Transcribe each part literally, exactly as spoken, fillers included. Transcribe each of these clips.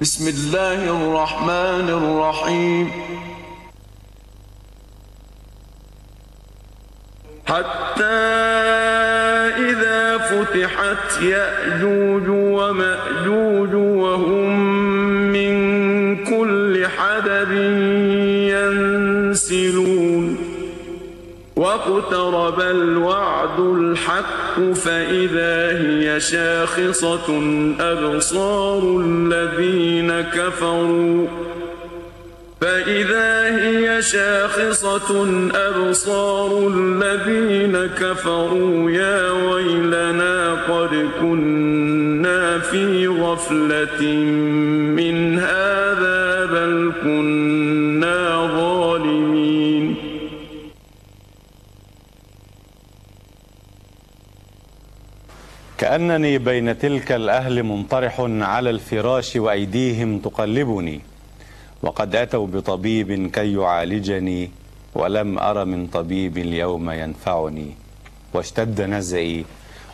بسم الله الرحمن الرحيم. حتى إذا فتحت يأجوج ومأجوج وهم من كل حدب ينسلون واقترب الوعد الحق فإذا هي شاخصة أبصار الذين كفروا فإذا هي شاخصة أبصار الذين كفروا يا ويلنا قد كنا في غفلة من هذا بل كنا ظالمين. كأنني بين تلك الأهل منطرح على الفراش وأيديهم تقلبني وقد أتوا بطبيب كي يعالجني ولم أر من طبيب اليوم ينفعني واشتد نزعي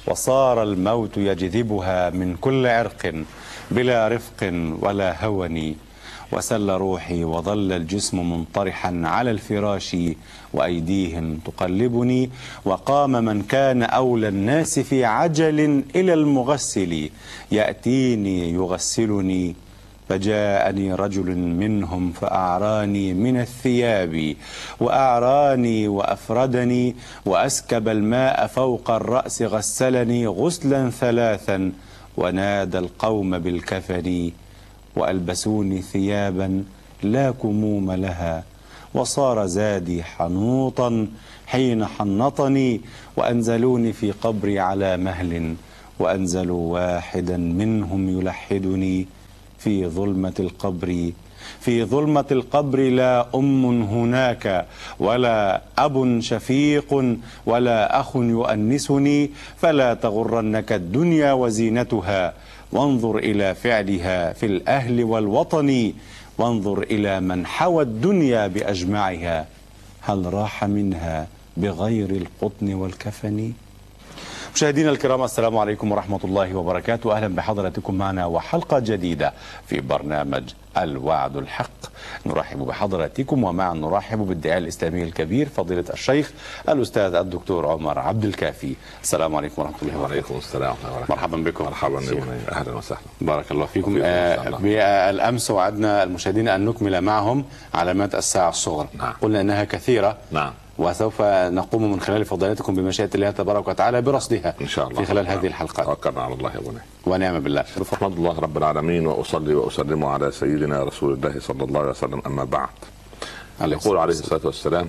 وصار الموت يجذبها من كل عرق بلا رفق ولا هوني وسل روحي وظل الجسم منطرحا على الفراش وأيديهم تقلبني وقام من كان أولى الناس في عجل إلى المغسل يأتيني يغسلني فجاءني رجل منهم فأعراني من الثياب وأعراني وأفردني وأسكب الماء فوق الرأس غسلني غسلا ثلاثا ونادى القوم بالكفن وألبسوني ثيابا لا كموم لها وصار زادي حنوطا حين حنطني وأنزلوني في قبري على مهل وأنزلوا واحدا منهم يلحدني في ظلمة القبر في ظلمة القبر لا أم هناك ولا أب شفيق ولا أخ يؤنسني فلا تغرنك الدنيا وزينتها وانظر إلى فعلها في الأهل والوطن وانظر إلى من حوى الدنيا بأجمعها هل راح منها بغير القطن والكفن. مشاهدينا الكرام السلام عليكم ورحمة الله وبركاته، أهلا بحضراتكم معنا وحلقة جديدة في برنامج الوعد الحق. نرحب بحضراتكم ومعا نرحب بالداعية الإسلامي الكبير فضيلة الشيخ الأستاذ الدكتور عمر عبد الكافي. السلام عليكم ورحمة الله وبركاته. وعليكم السلام ورحمة الله وبركاته. مرحبا بكم. مرحبا بكم. أهلا وسهلا. بارك الله فيكم. بالأمس آه وعدنا المشاهدين أن نكمل معهم علامات الساعة الصغرى. نعم. قلنا أنها كثيرة. نعم. وسوف نقوم من خلال فضيلتكم بمشيئة الله تبارك وتعالى برصدها إن شاء الله في خلال هذه الحلقات. توكلنا على الله يا بني ونعم بالله. بفضل الله رب العالمين وأصلي وأسلم على سيدنا رسول الله صلى الله عليه وسلم. أما بعد، يقول عليه الصلاة والسلام: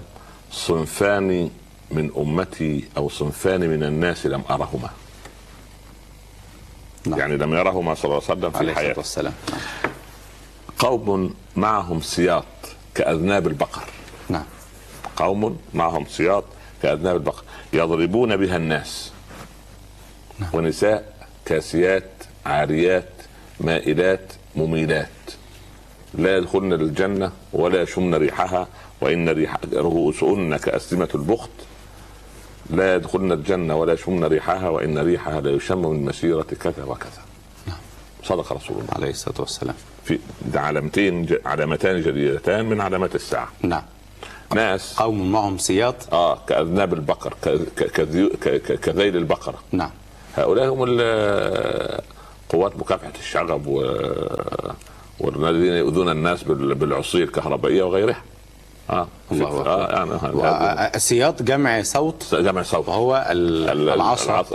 صنفان من أمتي أو صنفان من الناس لم أرهما. نعم. يعني لم يرهما صلى الله عليه وسلم في الحياة. عليه الصلاة والسلام. قوم معهم سياط كأذناب البقر. نعم. قوم معهم سياط كأذناب البقر يضربون بها الناس، ونساء كاسيات عاريات مائلات مميلات لا يدخلن الجنة ولا يشمن ريحها وإن ريح رؤوسهن كأسلمة البخت لا يدخلن الجنة ولا يشمن ريحها وإن ريحها لا يشم من مسيرة كذا وكذا. صدق رسول الله عليه الصلاة والسلام. في علامتين علامتان جليلتان من علامات الساعة. نعم. ناس قوم معهم سياط اه كأذناب البقر كذيل البقرة. نعم. هؤلاء هم قوات مكافحة الشغب و والذين يؤذون الناس بالعصي الكهربائية وغيرها. اه الله اكبر. اه السياط جمع صوت جمع صوت وهو العصا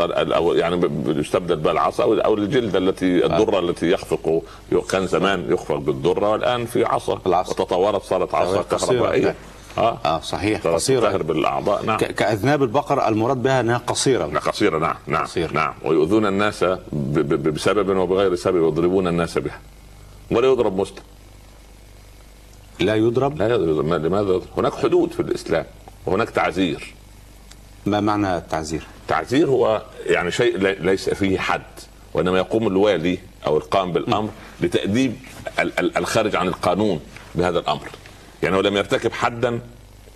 يعني يستبدل بها العصا او الجلدة التي الدرة التي يخفق كان زمان يخفق بالدرة والان في عصا وتطورت صارت عصا كهربائية. اه اه صحيح قصيرة بالاعضاء. نعم. كأذناب البقر المراد بها انها قصيرة. نعم قصيرة. نعم نعم قصيرة. نعم. ويؤذون الناس بسبب وبغير سبب يضربون الناس بها ولا يضرب مسلم. لا يضرب؟ لا يضرب. لماذا؟ هناك حدود في الاسلام وهناك تعزير. ما معنى التعزير؟ تعزير هو يعني شيء ليس فيه حد وانما يقوم الوالي او القائم بالامر لتأديب الخارج عن القانون بهذا الامر. يعني هو لم يرتكب حدا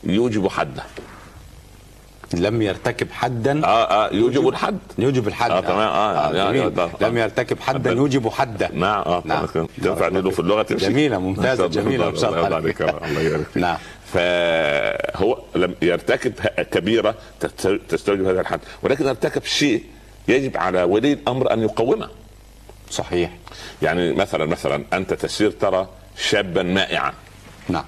يوجب حدا. لم يرتكب حدا اه اه يوجب الحد يوجب الحد اه تمام اه, آه يعني ده ده لم يرتكب حدا يوجب حدا نعم اه نعم تنفع نقوله في اللغه تمشي جميله ممتازه جميله ما شاء الله الله يبارك نعم فهو لم يرتكب كبيره تستوجب هذا الحد ولكن ارتكب شيء يجب على ولي الامر ان يقومه صحيح يعني مثلا مثلا انت تسير ترى شابا مائعا نعم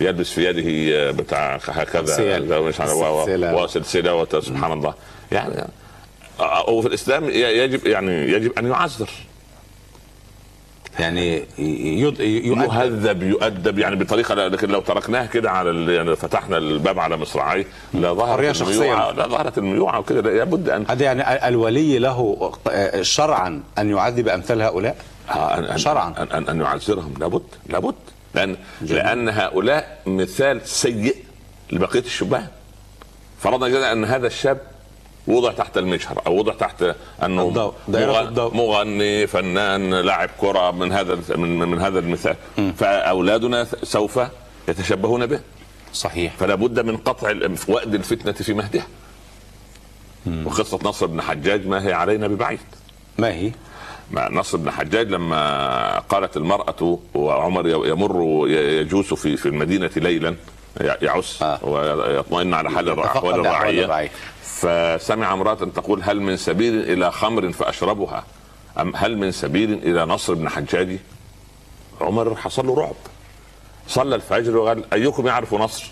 يلبس في يده بتاع هكذا وسلسله سبحان الله يعني او في الاسلام يجب يعني يجب ان يعذر يعني يهذب يؤدب يعني بطريقه لكن لو تركناه كده على يعني فتحنا الباب على مصراعيه لا ظهرت الميوعه لا ظهرت الميوعه وكده لابد ان هذا يعني الولي له شرعا ان يعذب امثال هؤلاء شرعا ان ان, أن يعذرهم لابد لابد لأن, لأن هؤلاء مثال سيء لبقية الشبان فرضنا جدا أن هذا الشاب وضع تحت المجهر أو وضع تحت أنه مغني فنان لاعب كرة من هذا من, من هذا المثال م. فأولادنا سوف يتشبهون به صحيح فلا بد من قطع وأد الفتنة في مهدها م. وقصة نصر بن حجاج ما هي علينا ببعيد ما هي مع نصر بن حجاج لما قالت المرأة وعمر يمر يجوس في في المدينة ليلا يعس آه. ويطمئن على حال أحوال الرعية فسمع امرأة تقول هل من سبيل إلى خمر فأشربها أم هل من سبيل إلى نصر بن حجاج عمر حصل له رعب صلى الفجر وقال أيكم يعرف نصر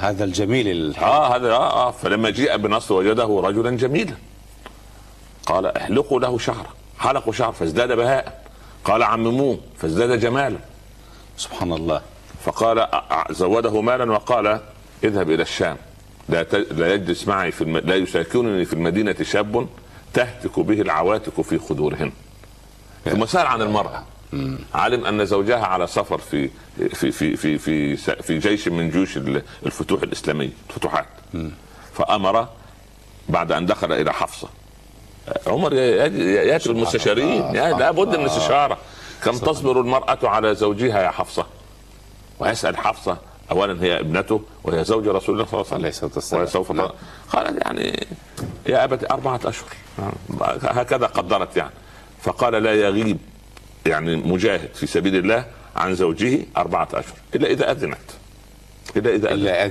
هذا الجميل الحلو. آه هذا آه, آه فلما جاء بنصر وجده رجلا جميلا قال احلقوا له شعره حلقوا شعر فازداد بهاء قال عمموه فازداد جمالا سبحان الله فقال زوده مالا وقال اذهب الى الشام لا لا يجلس معي في الم... لا يساكنني في المدينه شاب تهتك به العواتق في خدورهن ثم سال عن المراه علم ان زوجها على سفر في في في في في, في جيش من جيوش الفتوح الاسلاميه الفتوحات فامر بعد ان دخل الى حفصه عمر ياتي المستشارين يعني لابد من استشاره كم تصبر المرأة على زوجها يا حفصة ويسأل حفصة اولا هي ابنته وهي زوج رسول الله صلى الله عليه وسلم وسوف قالت يعني يا ابت اربعة اشهر هكذا قدرت يعني فقال لا يغيب يعني مجاهد في سبيل الله عن زوجه أربعة اشهر الا اذا اذنت إلا إذا أذنت إذا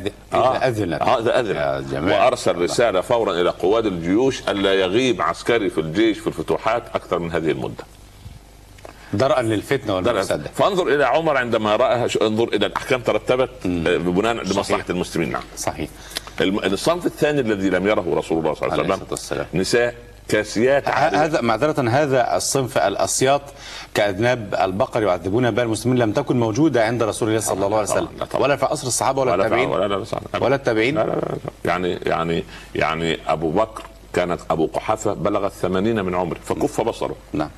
أذنت آه إذا أذنت وأرسل رسالة فورا إلى قواد الجيوش ألا يغيب عسكري في الجيش في الفتوحات أكثر من هذه المدة درءا للفتنة والمفسدة فانظر إلى عمر عندما رأى انظر إلى الأحكام ترتبت بناء لمصلحة المسلمين نعم صحيح الصنف الثاني الذي لم يره رسول الله صلى الله عليه وسلم نساء كاسيات هذا معذرة هذا الصنف الأسياط كأذناب البقر يعذبون بها المسلمين لم تكن موجودة عند رسول الله صلى الله عليه وسلم ولا في عصر الصحابة ولا التابعين ولا التابعين يعني يعني يعني أبو بكر كانت أبو قحافة بلغت ثمانين من عمره فكف بصره نعم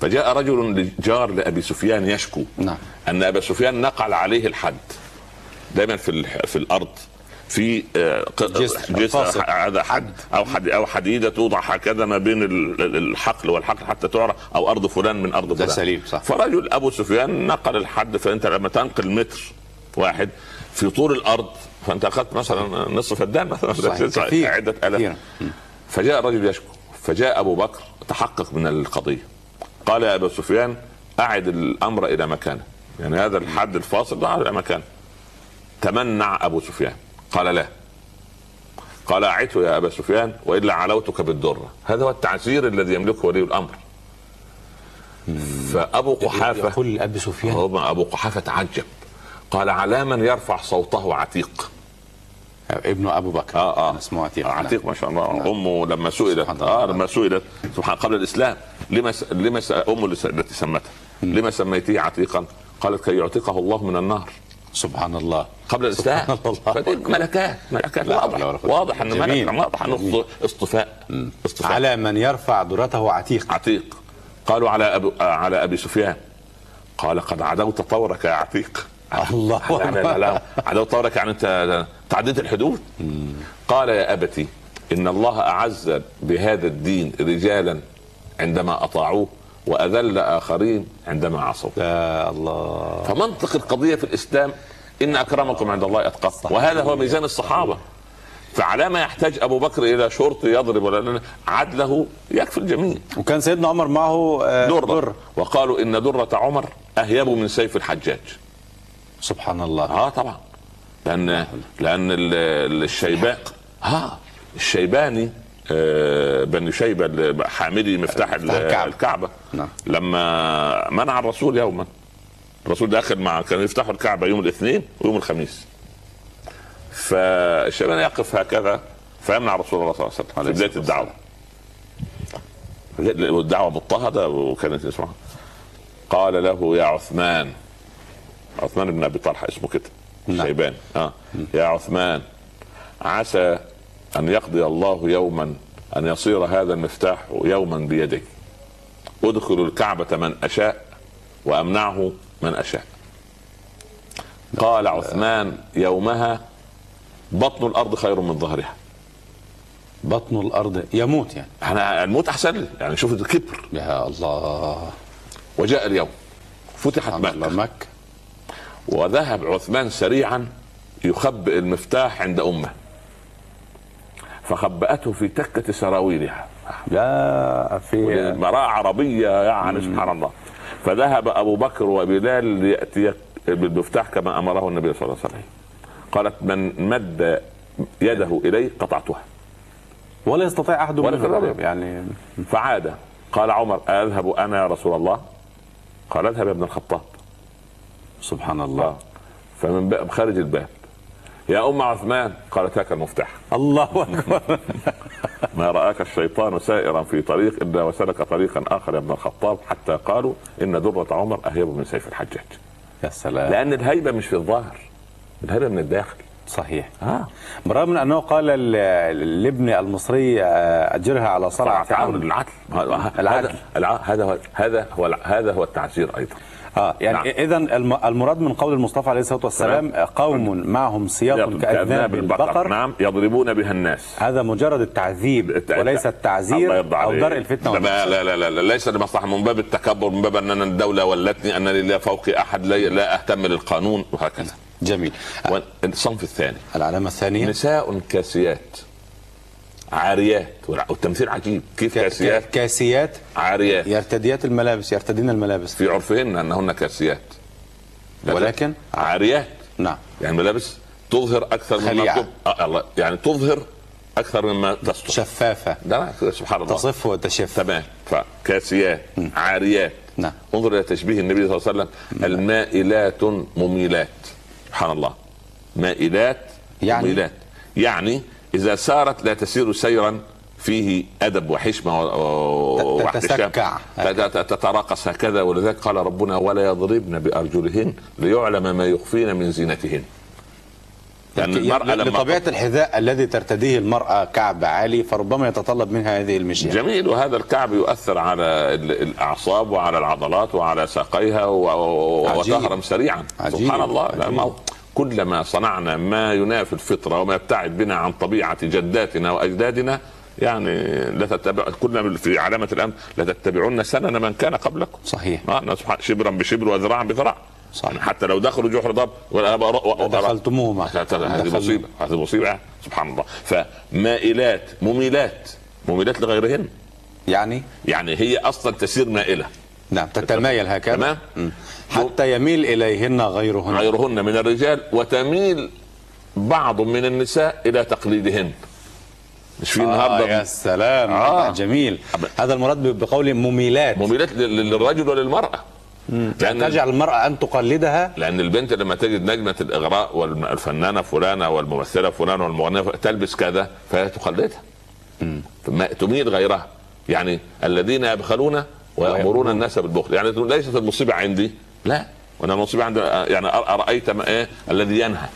فجاء رجل جار لأبي سفيان يشكو نعم أن أبا سفيان نقل عليه الحد دائما في في الأرض في جسر هذا حد او حد او حديده توضع هكذا ما بين الحقل والحقل حتى تعرف او ارض فلان من ارض فلان ده سليم صح فرجل ابو سفيان نقل الحد فانت لما تنقل متر واحد في طول الارض فانت اخذت مثلا نصف فدان مثلا عده الاف فجاء رجل يشكو فجاء ابو بكر تحقق من القضيه قال يا ابو سفيان اعد الامر الى مكانه يعني هذا الحد الفاصل ده الى مكانه تمنع ابو سفيان قال لا قال أعدته يا أبا سفيان وإلا علوتك بالدرة هذا هو التعزير الذي يملكه ولي الأمر فأبو قحافة يقول أبي سفيان أبو قحافة تعجب قال على من يرفع صوته عتيق ابنه أبو بكر آه آه اسمه عتيق عتيق ما شاء الله نعم. أمه لما سئلت آه لما سئلت سبحان قبل الإسلام لما لما أمه التي سمتها لما سميته عتيقا قالت كي يعتقه الله من النار سبحان الله قبل الإسلام ملكات ملكات واضح واضح أن ملك واضح أنه اصطفاء على من يرفع درته عتيق عتيق قالوا على أبو على أبي سفيان قال قد عدوت طورك يا عتيق الله لا عدوت طورك يعني أنت تعديت الحدود قال يا أبتي إن الله أعز بهذا الدين رجالا عندما أطاعوه وأذل آخرين عندما عصوا يا الله فمنطق القضية في الإسلام إن أكرمكم عند الله أتقاكم وهذا هو ميزان الصحابة فعلى ما يحتاج ابو بكر الى شرطي يضرب ولا عدله يكفي الجميع. وكان سيدنا عمر معه درة. درة وقالوا ان درة عمر اهيب من سيف الحجاج. سبحان الله. اه طبعا لان لان الشيباق اه الشيباني آه بني شيبه حامدي مفتاح الكعبه, الكعبة. نعم. لما منع الرسول يوما الرسول ده اخذ معه كانوا يفتحوا الكعبه يوم الاثنين ويوم الخميس. فالشيباني يقف هكذا فيمنع رسول الله صلى الله عليه وسلم في بدايه الدعوه. والدعوه مضطهده وكانت اسمها. قال له يا عثمان عثمان بن ابي طلحه اسمه كده الشيباني اه يا عثمان عسى ان يقضي الله يوما ان يصير هذا المفتاح يوما بيدك ادخل الكعبه من اشاء وامنعه من اشاء. قال عثمان يومها بطن الارض خير من ظهرها. بطن الارض يموت يعني احنا الموت احسن لي يعني شوف الكبر يا الله. وجاء اليوم فتحت مكه مكه وذهب عثمان سريعا يخبئ المفتاح عند امه فخبأته في تكة سراويلها. لا في براءة عربية يعني سبحان الله. فذهب أبو بكر وبلال ليأتي بالمفتاح كما أمره النبي صلى الله عليه وسلم. قالت من مد يده إليه قطعتها. ولا يستطيع أحد منهم يعني. فعاد قال عمر أذهب أنا يا رسول الله؟ قال اذهب يا ابن الخطاب. سبحان الله. فمن باب خارج الباب يا أم عثمان قالت هاك المفتاح. الله أكبر. ما رآك الشيطان سائرا في طريق إلا وسلك طريقا آخر يا ابن الخطاب حتى قالوا إن درة عمر أهيب من سيف الحجاج. يا سلام. لأن الهيبة مش في الظاهر الهيبة من الداخل. صحيح. آه. برغم أنه قال لابن المصري أجرها على صرع عون العدل. العدل. هذا هذا هو هذا هو التعزير أيضا. اه يعني نعم. اذا المراد من قول المصطفى عليه الصلاه والسلام نعم. قوم معهم سياط كاذناب البقر نعم يضربون بها الناس. هذا مجرد التعذيب الت... وليس التعزير او درء الفتنه. لا, لا لا لا ليس لمصلحه من باب التكبر من باب ان الدوله ولتني انني لا فوقي احد لا, لا اهتم للقانون وهكذا. جميل. الصنف الثاني العلامه الثانيه نساء كاسيات عاريات. والتمثيل عجيب كيف كاسيات كاسيات عاريات يرتديات الملابس يرتدين الملابس في عرفهن انهن كاسيات ولكن عاريات نعم يعني ملابس تظهر اكثر مما الله يعني تظهر اكثر مما تستر شفافه ده سبحان الله تصف وتشف تمام فكاسيات عاريات نعم انظر الى تشبيه النبي صلى الله عليه وسلم المائلات مميلات سبحان الله مائلات يعني مميلات يعني إذا سارت لا تسير سيرا فيه أدب وحشمة واحتشام تتراقص هكذا ولذلك قال ربنا ولا يضربن بأرجلهن ليعلم ما يخفين من زينتهن. يعني المرأة لطبيعة الحذاء الذي ترتديه المرأة كعب عالي فربما يتطلب منها هذه المشية. جميل. وهذا الكعب يؤثر على الأعصاب وعلى العضلات وعلى ساقيها وتهرم سريعا. عجيب. سبحان الله. عجيب. كلما صنعنا ما ينافي الفطرة وما يبتعد بنا عن طبيعة جداتنا وأجدادنا يعني لتتبع كلنا في علامة الأمر لتتبعون سنن من كان قبلكم. صحيح. شبرا بشبر وذراعا بذراع. صحيح. حتى لو دخلوا جحر ضب ودخلتموهم هذه مصيبة هذه مصيبة سبحان الله. فمائلات مميلات مميلات لغيرهن يعني يعني هي أصلا تسير مائلة نعم تتمايل هكذا تمام حتى يميل إليهن غيرهن غيرهن من الرجال وتميل بعض من النساء إلى تقليدهن مش في النهارده آه يا سلام آه. جميل. هذا المراد بقول مميلات مميلات للرجل وللمرأة لأن تجعل المرأة أن تقلدها لأن البنت لما تجد نجمة الإغراء والفنانة فلانة والممثلة فلانة والمغنية تلبس كذا فهي تقلدها ما تميل غيرها يعني الذين يبخلون ويأمرون الناس بالبخل يعني ليست المصيبة عندي لا وانا المصيبة عندي يعني أرأيت ما ايه الذي ينهى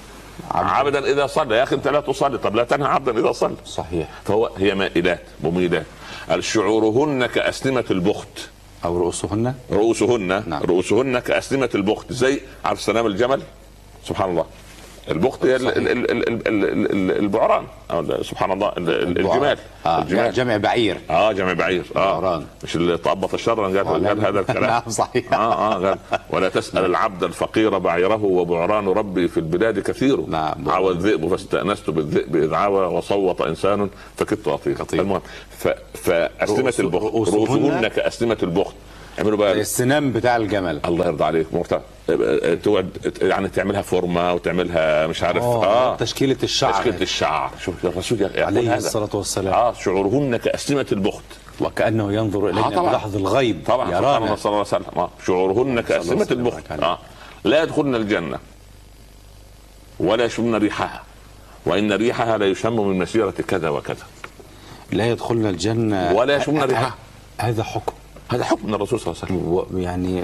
عبدا إذا صلى يا أخي أنت لا تصلي طب لا تنهى عبدا إذا صلى. صحيح. فهو هي مائلات مميلات الشعورهن كأسلمة البخت أو رؤوسهن رؤوسهن نعم. رؤوسهن كأسلمة البخت زي عارف سنام الجمل سبحان الله المخطئ البعران سبحان الله الجمال آه. الجمال جمع بعير اه جمع بعير اه بعران. مش اللي طبط الشر قال آه هذا الكلام نعم صحيح اه اه قال ولا تسأل العبد الفقير بعيره وبعران ربي في البلاد كثير نعم عوى الذئب فاستأنست بالذئب إذ عوى وصوت إنسان فكدت أطيق. المهم فأسلمة البخت رؤوسهن كأسلمة البخت اعملوا بقى السنام بتاع الجمل الله يرضى عليك مرتاح تقعد يعني تعملها فورمه وتعملها مش عارف اه تشكيله الشعر تشكيله الشعر شوف الرسول عليه الصلاه والسلام اه شعورهن كاسلمه البخت وكانه ينظر الينا بلحظ الغيب طبعا يرانا صلى الله عليه وسلم شعورهن كاسلمه البخت اه لا يدخلن الجنه ولا يشمن ريحها وان ريحها لا يشم من مسيره كذا وكذا لا يدخلن الجنه ولا يشمن ريحها هذا حكم هذا حكم من الرسول صلى الله عليه وسلم يعني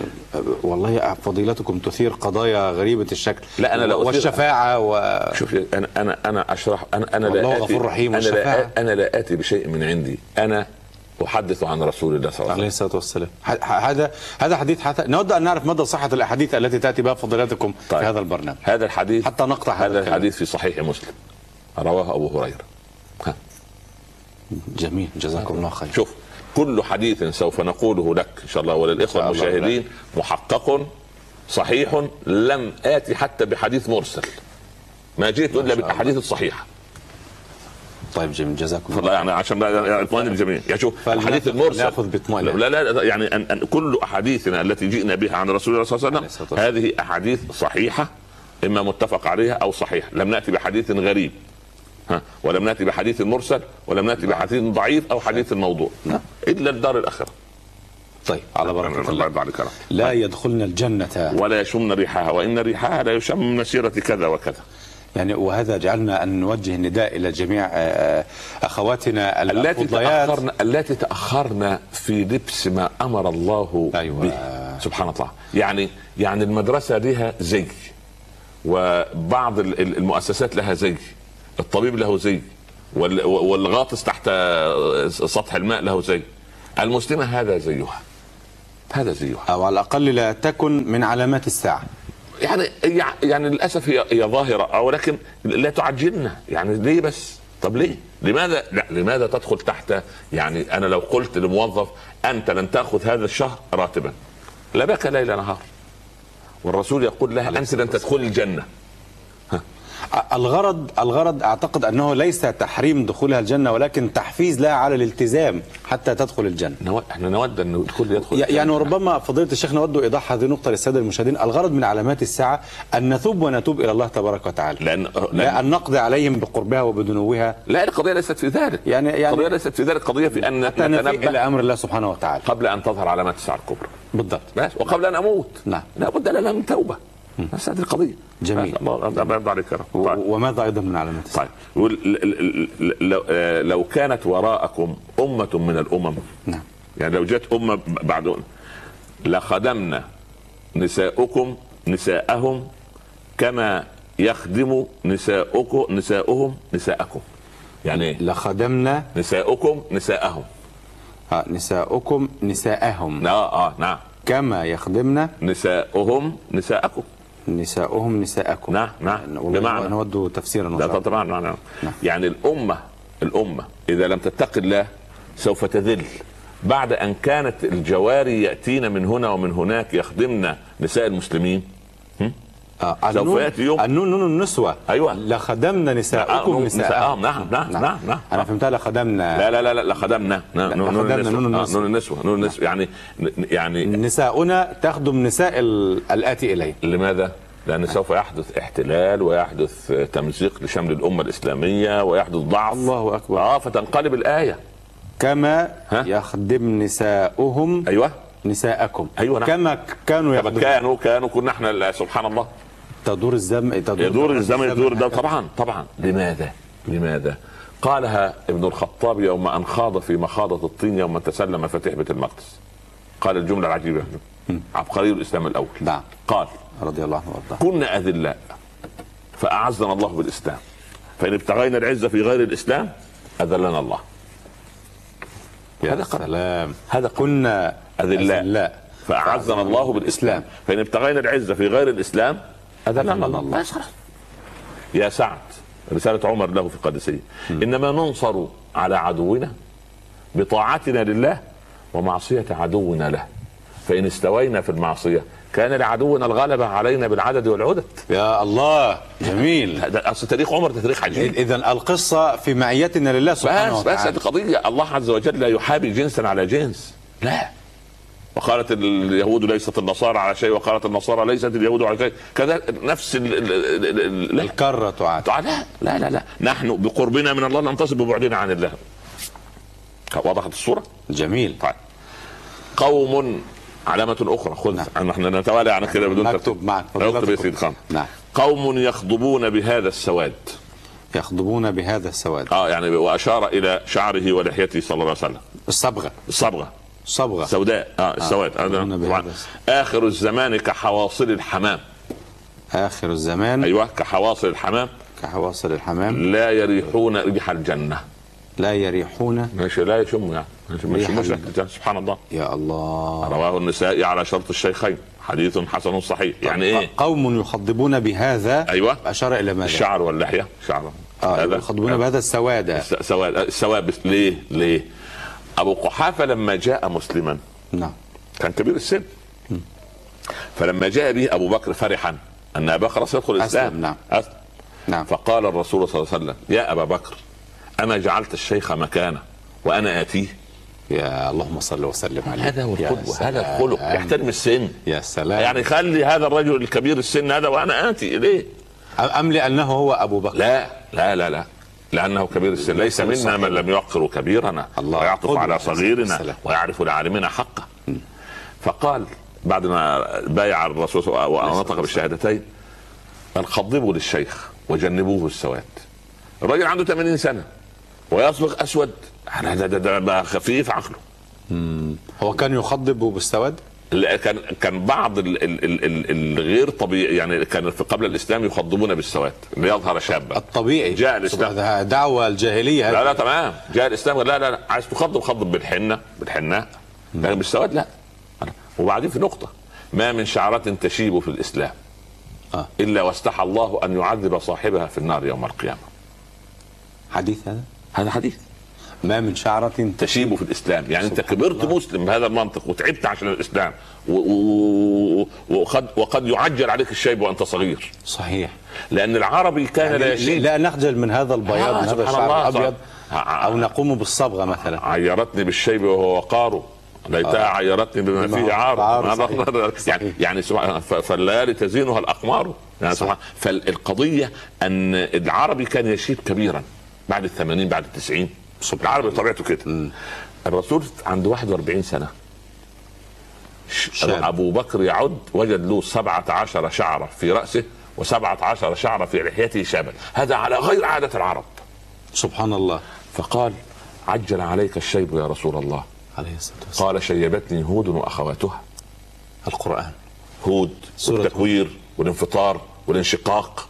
والله فضيلتكم تثير قضايا غريبة الشكل لا أنا لا والشفاعة و شوف أنا أنا أنا أشرح أنا أنا لا آتي أنا لا أنا لا آتي بشيء من عندي أنا أحدث عن رسول الله صلى الله عليه وسلم هذا هذا حديث حتى نود أن نعرف مدى صحة الأحاديث التي تأتي بها فضيلتكم طيب. في هذا البرنامج هذا الحديث حتى نقطع هذا, هذا الحديث في صحيح مسلم رواه أبو هريرة ها. جميل جزاكم الله خير شوف كل حديث سوف نقوله لك إن شاء الله وللإخوة المشاهدين محقق صحيح لم آتي حتى بحديث مرسل ما جئت إلا بالأحاديث الصحيحة طيب جميل جزاكم الله يعني عشان اطمئن الجميع يعني شوف الحديث المرسل ناخذ باطمئنان لا لا يعني أن أن كل أحاديثنا التي جئنا بها عن رسول الله صلى الله عليه وسلم هذه أحاديث صحيحة إما متفق عليها أو صحيحة لم نأتي بحديث غريب ها ولم نأتي بحديث مرسل ولم نأتي بحديث ضعيف أو حديث الموضوع إلا الدار الآخرة طيب على بركة الله لا يدخلن الجنة ولا يشمن ريحها وإن ريحها لا يشم من مسيرة كذا وكذا يعني وهذا جعلنا أن نوجه النداء إلى جميع أخواتنا التي تأخرنا التي تأخرنا في لبس ما أمر الله أيوة. به سبحان الله يعني يعني المدرسة لها زي وبعض المؤسسات لها زي الطبيب له زي والغاطس تحت سطح الماء له زي المسلمة هذا زيها هذا زيها أو على الأقل لا تكن من علامات الساعة يعني يعني للأسف هي هي ظاهرة أو لكن لا تعجلنا يعني ليه بس طب ليه لماذا لا لماذا تدخل تحت يعني أنا لو قلت لموظف أنت لن تأخذ هذا الشهر راتبا لا بك ليل نهار والرسول يقول لها أنت لن تدخل الجنة الغرض الغرض اعتقد انه ليس تحريم دخولها الجنه ولكن تحفيز لها على الالتزام حتى تدخل الجنه. احنا نود ان الكل يدخل الجنة. يعني ربما فضيله الشيخ نود ايضاح هذه النقطه للساده المشاهدين، الغرض من علامات الساعه ان نثوب ونتوب الى الله تبارك وتعالى. لان لا لأن... ان نقضي عليهم بقربها وبدنوها. لا القضيه ليست في ذلك. يعني يعني القضيه ليست في ذلك، القضيه في ان نتنبه الى امر الله سبحانه وتعالى قبل ان تظهر علامات الساعه الكبرى. بالضبط. ماشي وقبل ان اموت. نعم. لابد لنا من توبه. بس هذه القضية جميل الله يرضى عليك يا رب وماذا أيضا من علامات الساعة؟ طيب لو كانت وراءكم أمة من الأمم نعم يعني لو جت أمة بعد لخدمنا نساؤكم نساءهم كما يخدم نساؤكم نساؤهم نساءكم يعني لخدمنا نساؤكم نساءهم اه نساؤكم نساءهم اه اه نعم كما يخدمنا نساؤهم نساءكم نساؤهم نساءكم نعم نعم بمعنى نود تفسيرا لا طبعا نعم يعني الامه الامه اذا لم تتق الله سوف تذل بعد ان كانت الجواري ياتين من هنا ومن هناك يخدمنا نساء المسلمين آه سوف ياتي يوم النون النسوه ايوه لخدمنا نساءكم نساءهم نعم نعم نعم نعم انا فهمتها لخدمنا لا لا لا لا لخدمنا نون النسوه نون النسوه يعني يعني نساؤنا تخدم نساء الاتي اليه لماذا؟ لان سوف يحدث احتلال ويحدث تمزيق لشمل الامه الاسلاميه ويحدث ضعف الله اكبر اه فتنقلب الايه كما يخدم نساؤهم ايوه نساءكم ايوه نعم كما كانوا يخدمون كانوا كانوا كنا احنا سبحان الله تدور الزمن تدور الزمن يدور ده طبعا طبعا لماذا؟ لماذا؟ قالها ابن الخطاب يوم ان خاض في مخاضة الطين يوم تسلم مفاتيح بيت المقدس. قال الجملة العجيبة عبقري الاسلام الاول نعم قال رضي الله عنه وارضاه كنا اذلاء فاعزنا الله بالاسلام فان ابتغينا العزة في غير الاسلام اذلنا الله. يا سلام هذا كنا اذلاء فاعزنا الله بالاسلام فان ابتغينا العزة في غير الاسلام هذا لا لا لا يا سعد، رسالة عمر له في القادسية، إنما ننصر على عدونا بطاعتنا لله ومعصية عدونا له، فإن استوينا في المعصية كان لعدونا الغلبة علينا بالعدد والعدد. يا الله، جميل. أصل تاريخ عمر ده تاريخ عجيب. إذن القصة في معيتنا لله سبحانه وتعالى. بس هذه قضية، الله عز وجل لا يحابي جنسا على جنس، لا. وقالت اليهود ليست النصارى على شيء، وقالت النصارى ليست اليهود على شيء، كذا نفس ال ال الكرة تعاد. لا لا لا لا، نحن بقربنا من الله ننتصر ببعدنا عن الله. وضحت الصورة؟ جميل. طيب. قوم، علامة أخرى خذها، نحن نتوالى عن كده بدون ترتيب. معك اكتب يا سيدي. نعم. قوم يخضبون بهذا السواد. يخضبون بهذا السواد. اه يعني وأشار إلى شعره ولحيته صلى الله عليه وسلم. الصبغة. الصبغة. صبغة سوداء. اه السواد. آه. آخر الزمان كحواصل الحمام. آخر الزمان، أيوه، كحواصل الحمام. كحواصل الحمام. لا يريحون ريح الجنة. لا يريحون، ماشي، لا يشموا يعني، ماشي ماشي ماشي. سبحان الله. يا الله. رواه النسائي على شرط الشيخين، حديث حسن صحيح. يعني ايه قوم يخضبون بهذا؟ ايوه. اشار الى ماذا؟ الشعر واللحيه. شعر. اه يخضبون يعني بهذا السواد. سواد السوابس. ليه؟ ليه؟ ابو قحافه لما جاء مسلما، نعم، كان كبير السن، م. فلما جاء به ابو بكر فرحا ان ابا بكر سيدخل الاسلام. نعم. أسلم. نعم. فقال الرسول صلى الله عليه وسلم: يا ابا بكر، أما جعلت الشيخ مكانه وأنا آتيه. يا اللهم صل وسلم عليه. هذا هو القدوة، هذا الخلق، يحترم السن. يا سلام. يعني خلي هذا الرجل الكبير السن هذا وأنا آتي إليه. أم لأنه هو أبو بكر؟ لا لا لا لا، لأنه كبير السن. ليس منا من لم يوقر كبيرنا ويعطف على صغيرنا ويعرف لعالمنا حقه. فقال بعد ما بايع الرسول ونطق بالشهادتين: انخضبوا للشيخ وجنبوه السواد. الرجل عنده ثمانين سنة ويصبغ اسود، ده ده ده خفيف عقله. امم هو كان يخضب بالسواد؟ لا، كان كان بعض ال ال ال الغير طبيعي، يعني كان في قبل الاسلام يخضبون بالسواد ليظهر شابا. الطبيعي. جاء الاسلام، دعوه الجاهليه. لا لا، تمام. جاء الاسلام، لا لا لا، عايز تخضب خضب بالحنه، بالحناء، لكن بالسواد لا. وبعدين في نقطه: ما من شعره تشيب في الاسلام آه. الا واستحى الله ان يعذب صاحبها في النار يوم القيامه. حديث هذا؟ هذا حديث. ما من شعرة تشيب في الإسلام. يعني أنت كبرت الله مسلم بهذا المنطق وتعبت عشان الإسلام، وقد وقد يعجل عليك الشيب وأنت صغير. صحيح. لأن العربي كان يعني لا يشيب. لا نخجل من هذا البياض، من هذا الشعر الأبيض، أو نقوم بالصبغة مثلا. عيرتني بالشيب وهو وقاره، ليتها آه. عيرتني بما فيه عار. يعني يعني فالليالي تزينها الأقمار. يعني فالقضية أن العربي كان يشيب كبيرا بعد الثمانين، بعد التسعين. العربي طبيعته كده. الرسول عنده واحد وأربعين سنة. شاب. أبو بكر يعد وجد له سبعة عشر شعرة في رأسه وسبعة عشر شعرة في لحيته شابا. هذا على غير عادة العرب. سبحان الله. فقال: عجل عليك الشيب يا رسول الله. عليه الصلاة والسلام. قال: شيبتني هود وأخواتها. القرآن. هود والتكوير والانفطار والانشقاق.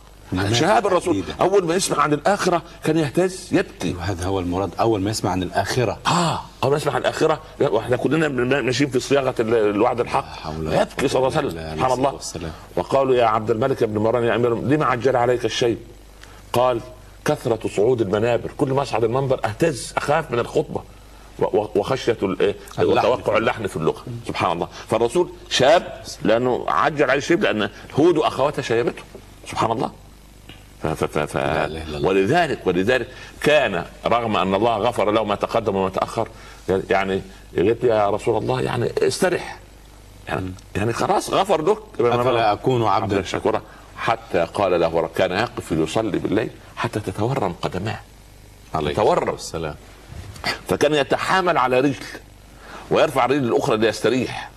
شهاب الرسول أول ما يسمع عن الآخرة كان يهتز يبكي. هذا هو المراد، أول ما يسمع عن الآخرة. آه أول ما يسمع عن الآخرة، وإحنا كلنا ماشيين في صياغة الوعد الحق، يبكي صلى الله عليه وسلم. سبحان الله. وقالوا: يا عبد الملك بن مروان يا أمير، لما عجل عليك الشيء؟ قال: كثرة صعود المنابر، كل ما أصعد المنبر أهتز، أخاف من الخطبة وخشية وتوقع اللحن في اللغة. سبحان الله. فالرسول شاب لأنه عجل عليه الشيء، لأن هود وأخواتها شيبته. سبحان الله. ف ف ف ولذلك ولذلك كان رغم ان الله غفر له ما تقدم وما تاخر، يعني قلت يا رسول الله يعني استرح، يعني يعني خلاص غفر لك، افلا اكون عبدا شكورا. حتى قال له، كان يقف يصلي بالليل حتى تتورم قدماه. تتورم. السلام. فكان يتحامل على رجل ويرفع الرجل الاخرى ليستريح،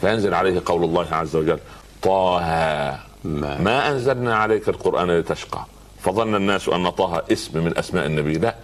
فينزل عليه قول الله عز وجل: طه ما. ما أنزلنا عليك القرآن لتشقى. فظن الناس أن طه اسم من أسماء النبي، لا،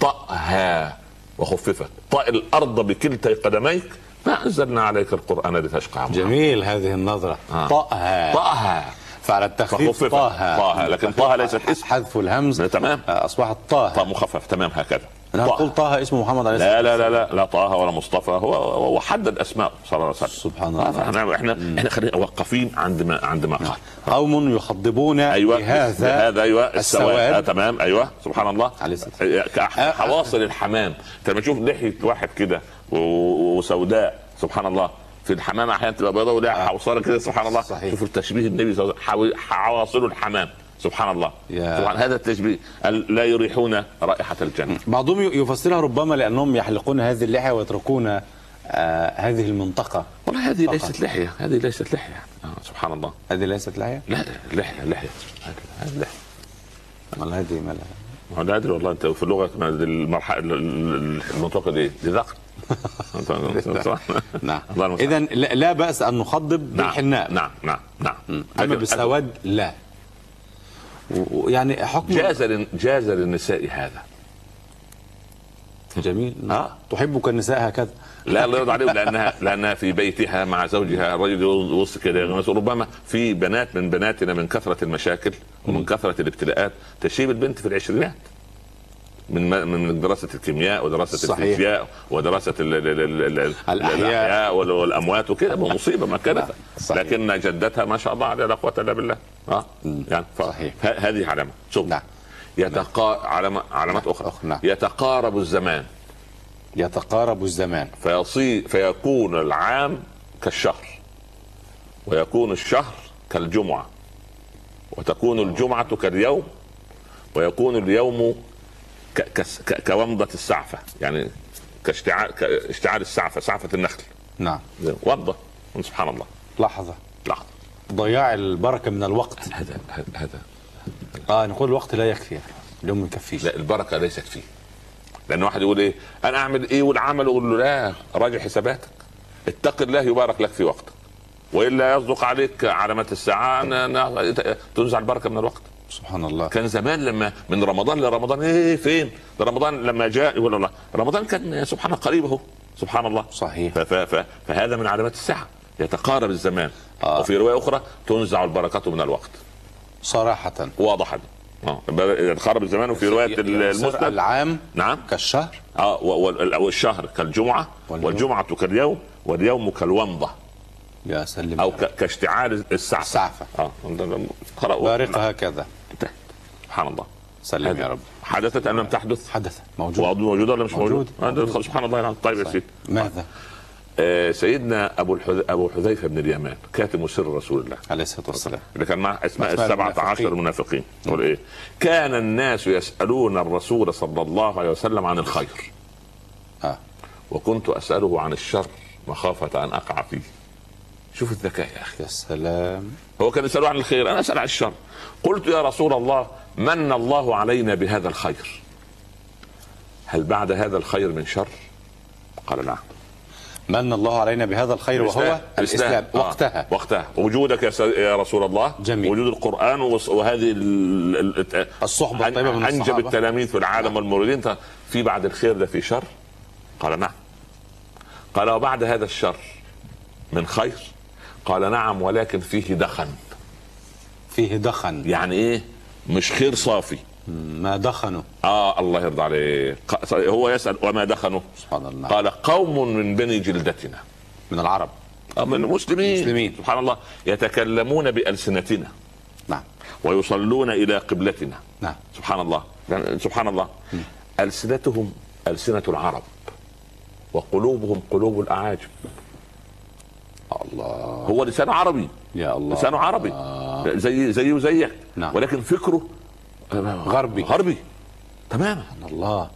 طأها وخففت، طأ الأرض بكلتا قدميك، ما أنزلنا عليك القرآن لتشقى. جميل هذه النظرة. آه. طأها. طأها فعلى التخفيف طه. طه لكن طه ليست اسم، حذف الهمز. تمام. أصبحت طه. طه مخفف. تمام هكذا. أنا هقول طه اسمه محمد عليه السلام. لا لا لا لا طه ولا مصطفى، هو هو حدد أسماء صلى الله عليه وسلم. سبحان الله. احنا احنا احنا واقفين عند ما عند ما قال. قوم يخضبون أيوة بهذا هذا أيوه السواد. آه تمام أيوه سبحان الله. عليه السلام. حواصل الحمام، أنت لما تشوف لحية واحد كده وسوداء سبحان الله، في الحمام أحيانا تبقى بيضاء ولها حوصلة كده سبحان الله. صحيح. شوفوا التشبيه النبي صلى الله عليه وسلم حواصل الحمام. سبحان الله سبحان هذا التشبيه. لا يريحون رائحة الجنة. بعضهم يفسرها ربما لأنهم يحلقون هذه اللحية ويتركون آه هذه المنطقة. والله هذه ليست لحية، هذه ليست لحية آه سبحان الله. هذه ليست لحية؟ لا لحية لحية هذه لحية. والله هذه مالها؟ لا أدري والله. أنت في اللغة المرحلة المنطقة دي دي ذقن. نعم. إذا لا بأس أن نخضب بالحناء. نعم نعم نعم. أما بالسواد لا. يعني حكم جاز جاز للنساء هذا. جميل. اه تحبك النساء هكذا. لا الله يرضى عليهم، لانها لانها في بيتها مع زوجها الرجل وسط كده. ربما في بنات من بناتنا من كثره المشاكل ومن كثره الابتلاءات تشيب البنت في العشرينات من من دراسه الكيمياء ودراسه الفيزياء ودراسه الاحياء والاموات وكده. مصيبه ما كانت، لكن جدتها ما شاء الله عليها لا قوه الا بالله. اه يعني صحيح. هذه علامه. شوف نعم يتقا علامه علامات اخرى. أخ... نعم. يتقارب الزمان، يتقارب الزمان فيصير فيكون العام كالشهر ويكون الشهر كالجمعه وتكون أوه. الجمعه كاليوم ويكون اليوم كومضة السعفة، يعني كاشتعال اشتعال السعفة، سعفة النخل. نعم. ومضة سبحان الله. لحظة لحظة ضياع البركة من الوقت. هذا هذا اه نقول الوقت لا يكفي، اليوم ما يكفيش. لا البركة ليست فيه، لأن واحد يقول إيه أنا أعمل إيه والعمل أقول له لا راجع حساباتك، اتق الله يبارك لك في وقتك وإلا يصدق عليك علامات الساعة تنزع البركة من الوقت. سبحان الله. كان زمان لما من رمضان لرمضان ايه فين؟ ده رمضان لما جاء يقول الله رمضان كان سبحان الله قريب اهو سبحان الله. صحيح. فهذا من علامات الساعه يتقارب الزمان. آه. وفي روايه اخرى تنزع البركه من الوقت. صراحه واضحا اه يتقارب الزمان. وفي روايه المسلم العام نعم كالشهر اه والشهر كالجمعه واليوم. والجمعه كاليوم واليوم كالومضه. يا سلم. او كاشتعال السعفه. السعفه اه بارقها كذا. سبحان الله. سلم يا رب. حدثت ام لم تحدث؟ حدثت. موجوده موجوده ولا مش موجوده؟ موجود. سبحان الله العظيم. طيب يا سيدي ماذا؟ آه سيدنا ابو الحذ... ابو حذيفه بن اليمان كاتم سر رسول الله عليه الصلاه والسلام اللي كان مع اسماء السبعة عشر منافقين. يقول ايه؟ كان الناس يسالون الرسول صلى الله عليه وسلم عن الخير اه وكنت اساله عن الشر مخافه ان اقع فيه. شوف الذكاء يا اخي. يا سلام. هو كان يسأله عن الخير، انا اسال عن الشر. قلت يا رسول الله من الله علينا بهذا الخير، هل بعد هذا الخير من شر؟ قال نعم. من الله علينا بهذا الخير الإسلام. وهو الاسلام وقتها. آه. وقتها وجودك يا رسول الله. جميل. وجود القران وهذه الصحبه الطيبه من الصحابه انجب التلاميذ في العالم والمولودين. في بعد الخير ده في شر؟ قال نعم. قال وبعد هذا الشر من خير؟ قال نعم ولكن فيه دخن. فيه دخن يعني ايه؟ مش خير صافي. ما دخنه. اه الله يرضى عليه. هو يسأل وما دخنه؟ سبحان الله. قال قوم من بني جلدتنا من العرب آه من المسلمين. المسلمين سبحان الله. يتكلمون بألسنتنا. نعم. ويصلون إلى قبلتنا. نعم. سبحان الله يعني سبحان الله. م. ألسنتهم ألسنة العرب وقلوبهم قلوب الأعاجم. الله. هو لسانه عربي. يا الله. لسانه عربي زي زيه وزيك. نعم. ولكن فكره غربي. غربي تماما. الله.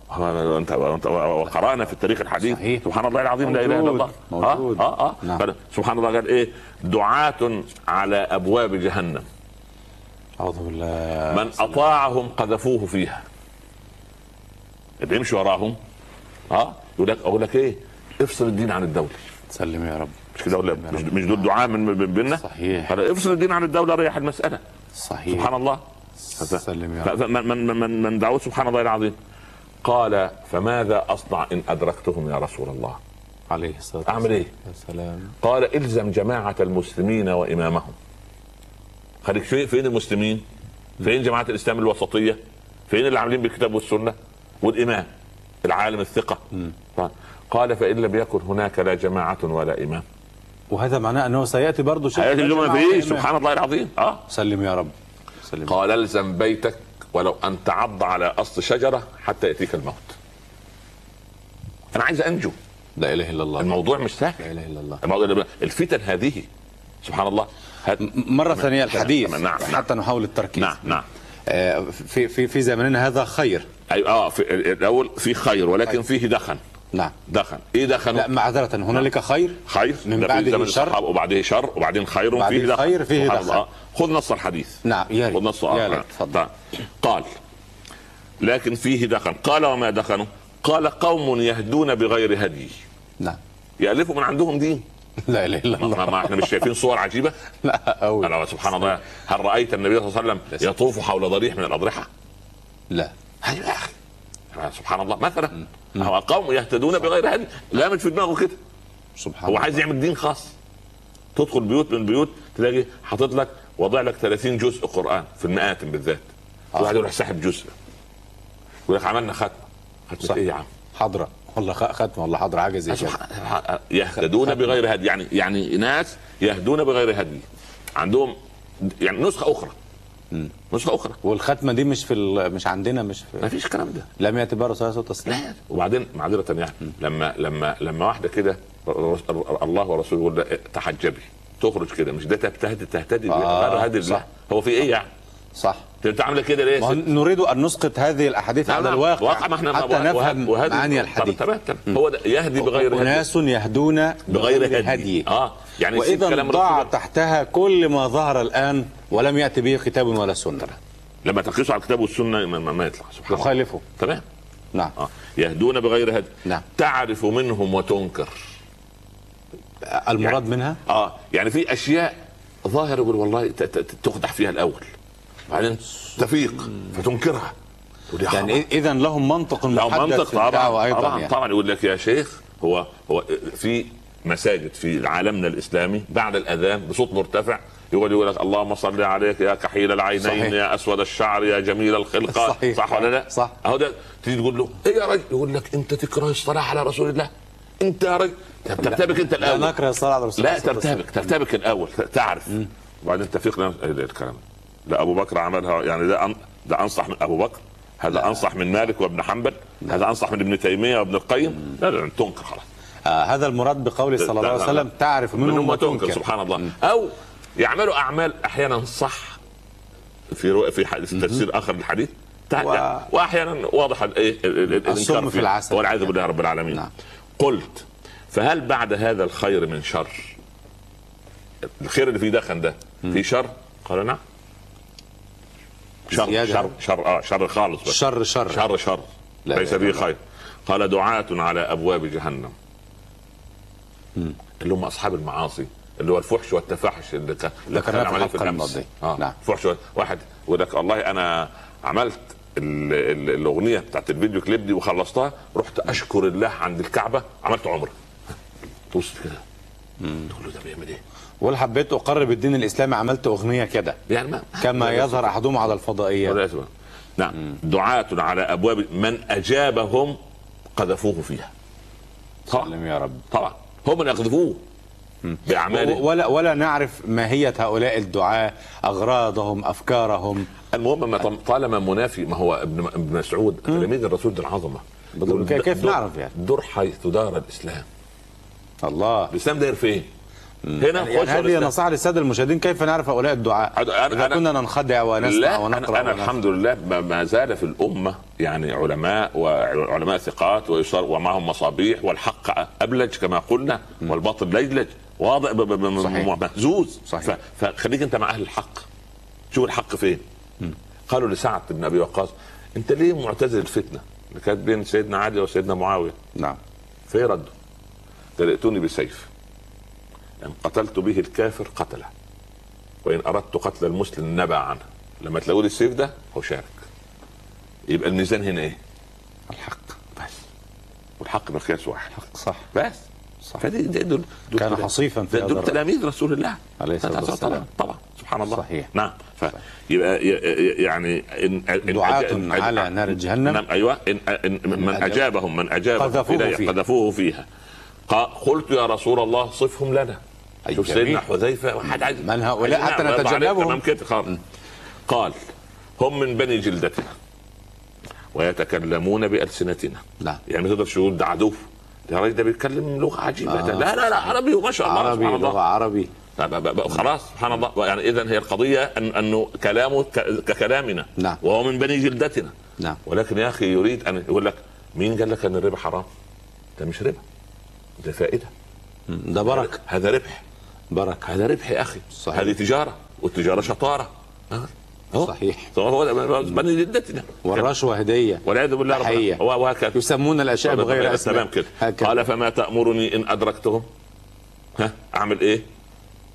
انت انت وقرانا في التاريخ الحديث. صحيح. سبحان الله العظيم. موجود. لا اله الا الله. موجود. اه اه, آه. نعم. سبحان الله. قال ايه؟ دعاة على ابواب جهنم. اعوذ بالله. من اطاعهم قذفوه فيها. امشي وراهم. اه يقول لك اقول لك ايه؟ افصل الدين عن الدولة. سلم يا رب. مش كده ولا مش دول دعاء من بيننا؟ صحيح. افصل الدين عن الدوله ريح المساله. صحيح. سبحان الله. سلم يا رب. من من من من دعوت سبحان الله العظيم. قال فماذا اصنع ان ادركتهم يا رسول الله؟ عليه الصلاه والسلام. اعمل ايه؟ يا سلام. قال الزم جماعه المسلمين وامامهم. خليك فين المسلمين؟ فين جماعه الاسلام الوسطيه؟ فين اللي عاملين بالكتاب والسنه والامام؟ العالم الثقة. طيب. قال فإن لم يكن هناك لا جماعة ولا إمام. وهذا معناه أنه سيأتي برضه شيء. هيأتي الجمعة فيه سبحان الله العظيم. آه. سلم يا رب. سلم. قال الزم بيتك ولو أن تعض على أصل شجرة حتى يأتيك الموت. أنا عايز أنجو. لا إله إلا الله. الموضوع مش سهل. لا إله إلا الله. الموضوع الفتن هذه سبحان الله. مرة ثانية الحديث. نعم. نعم. حتى نحاول التركيز. نعم نعم. آه في في في زمننا هذا خير. أيوة آه في الأول في خير ولكن فيه دخن. نعم دخن ايه دخن لا معذره هنالك خير خير من بعده شر وبعده شر وبعدين خير وفيه دخن خير فيه دخن خذ نص الحديث نعم يا ريت خذ نص اتفضل قال لكن فيه دخن قال وما دخنوا قال قوم يهدون بغير هدي نعم يالفوا من عندهم دين لا اله الا الله ما احنا مش شايفين صور عجيبه لا قوي سبحان الله هل رايت النبي صلى الله عليه وسلم يطوف حول ضريح من الاضرحه لا ايوه يا اخي سبحان الله مثلا هو قوم يهتدون بغير هدي لا مش في دماغه كده سبحان الله هو عايز يعمل دين خاص تدخل بيوت من بيوت تلاقي حاطط لك وضع لك ثلاثين جزء قرآن في المآتم بالذات واحد يروح ساحب جزء يقول لك عملنا ختمه ختمه ايه يا عم؟ حضره والله ختمه والله حضره حاجه زي كده يهتدون بغير هدي يعني يعني ناس يهدون بغير هدي عندهم يعني نسخه اخرى نسخة أخرى والختمة دي مش في مش عندنا مش في ما فيش الكلام ده لم يأتي بها رسالة وتسليم وبعدين معذرة يعني لما لما لما واحدة كده الله ورسوله يقول لها تحجبي تخرج كده مش ده تبتهد تهتدي آه هذا صح هو في إيه يعني؟ صح أنت عاملة كده ليه؟ نريد أن نسقط هذه الأحاديث على الواقع حتى نفهم معاني الحديث تمام تمام هو ده يهدي بغير هدي أناس يهدون بغير هدي آه يعني وإذا ضاع تحتها كل ما ظهر الآن ولم يأتي به كتاب ولا سنة لما تقيسه على الكتاب والسنة ما يطلع سبحان الله يخالفه تمام نعم آه. يهدون بغير هدي نعم تعرف منهم وتنكر المراد يعني منها اه يعني في أشياء ظاهرة يقول والله تقدح فيها الأول بعدين تفيق فتنكرها يعني إذا لهم منطق محدد في الدعوة أيضا طبعا يعني. طبعا يقول لك يا شيخ هو هو في مساجد في عالمنا الإسلامي بعد الأذان بصوت مرتفع يقول يقول لك اللهم صل عليك يا كحيل العينين صحيح. يا أسود الشعر يا جميل الخلقة صحيح. صح ولا لا؟ صح أهو ده تيجي تقول له إيه يا رجل يقول لك أنت تكره الصلاة على رسول الله أنت يا رجل ترتبك أنت الأول لا نكره الصلاة على رسول الله لا ترتبك ترتبك الأول تعرف وبعدين تفيق الكلام لا أبو بكر عملها يعني ده أن... ده أنصح من أبو بكر هذا لا. أنصح من مالك وابن حنبل هذا أنصح من ابن تيمية وابن القيم لا لا تنكر خلاص آه هذا المراد بقوله صلى الله عليه وسلم تعرف منهم ما تنكر سبحان الله م. أو يعملوا أعمال أحيانا صح في رو... في, ح... في تفسير آخر الحديث و... وأحيانا واضح الإيه السم في العسل والعياذ بالله رب العالمين نعم. قلت فهل بعد هذا الخير من شر الخير اللي فيه دخن ده في شر قال نعم شر شر شر, شر اه شر خالص بس. شر شر شر شر ليس به خير قال دعاة على ابواب جهنم م. اللي هم اصحاب المعاصي اللي هو الفحش والتفاحش اللي كان عمليه في الامس اه نعم. فحش واحد يقول لك والله انا عملت الاغنيه بتاعت الفيديو كليب دي وخلصتها رحت اشكر الله عند الكعبه عملت عمره تبص كده تقول له ده بيعمل ايه ولا حبيت اقرب الدين الاسلامي عملت اغنيه كده يعني كما يظهر احدهم على الفضائيه نعم دعاة على ابواب من اجابهم قذفوه فيها سلم يا رب طبعا هم اللي يقذفوه باعمالهم ولا ولا نعرف ماهيه هؤلاء الدعاة اغراضهم افكارهم المهم ما طالما منافي ما هو ابن ابن مسعود تلاميذ الرسول العظمه كيف نعرف يعني دور حيث دار الاسلام الله الاسلام داير فين هنا يعني هذه نصيحة للسادة المشاهدين كيف نعرف هؤلاء الدعاة إذا كنا ننخدع ونسمع ونقرأ أنا الحمد لله ما زال في الأمة يعني علماء وعلماء ثقات ويصار ومعهم مصابيح والحق أبلج كما قلنا والباطل ليلج واضح مهزوز فخليك أنت مع أهل الحق شوف الحق فين قالوا لسعد بن أبي وقاص أنت ليه معتزل الفتنة اللي كانت بين سيدنا علي وسيدنا معاوية نعم فين ردوا تلقتوني بسيف إن قتلت به الكافر قتله وإن أردت قتل المسلم نبع عنه لما تلاقوا لي السيف ده هو شارك يبقى الميزان هنا إيه؟ الحق بس والحق مقياس واحد الحق صح بس صح فدي دول كان حصيفا في دول تلاميذ رسول الله عليه الصلاة والسلام طبعا سبحان الله صحيح نعم يبقى يعني إن دعاة إن على نار جهنم. أيوة. إن إن من أجابهم من أجابهم إليه قذفوه فيها. قلت يا رسول الله صفهم لنا. شوف سيدنا حذيفة من هؤلاء حتى نتجنبهم. قال هم من بني جلدتنا ويتكلمون بألسنتنا. لا يعني ما تقدرش تقول ده عدو، ده راجل ده بيتكلم لغة عجيبة. آه. لا لا لا عربي وما شاء الله عربي لغة عربي. خلاص سبحان الله. يعني إذن هي القضية أن أنه كلامه ككلامنا. نعم. وهو من بني جلدتنا. نعم. ولكن يا أخي يريد أن يقول لك مين قال لك أن الربا حرام؟ ده مش ربا، ده فائدة، ده بركة، هذا ربح، بركة، هذا ربح يا أخي. صحيح. هذه تجارة والتجارة شطارة. أه؟ صحيح. بني جلدتنا. والرشوة هدية والعياذ بالله تحية، وهكذا يسمون الأشياء بغير أسماء. قال فما تأمرني إن أدركتهم؟ ها أعمل إيه؟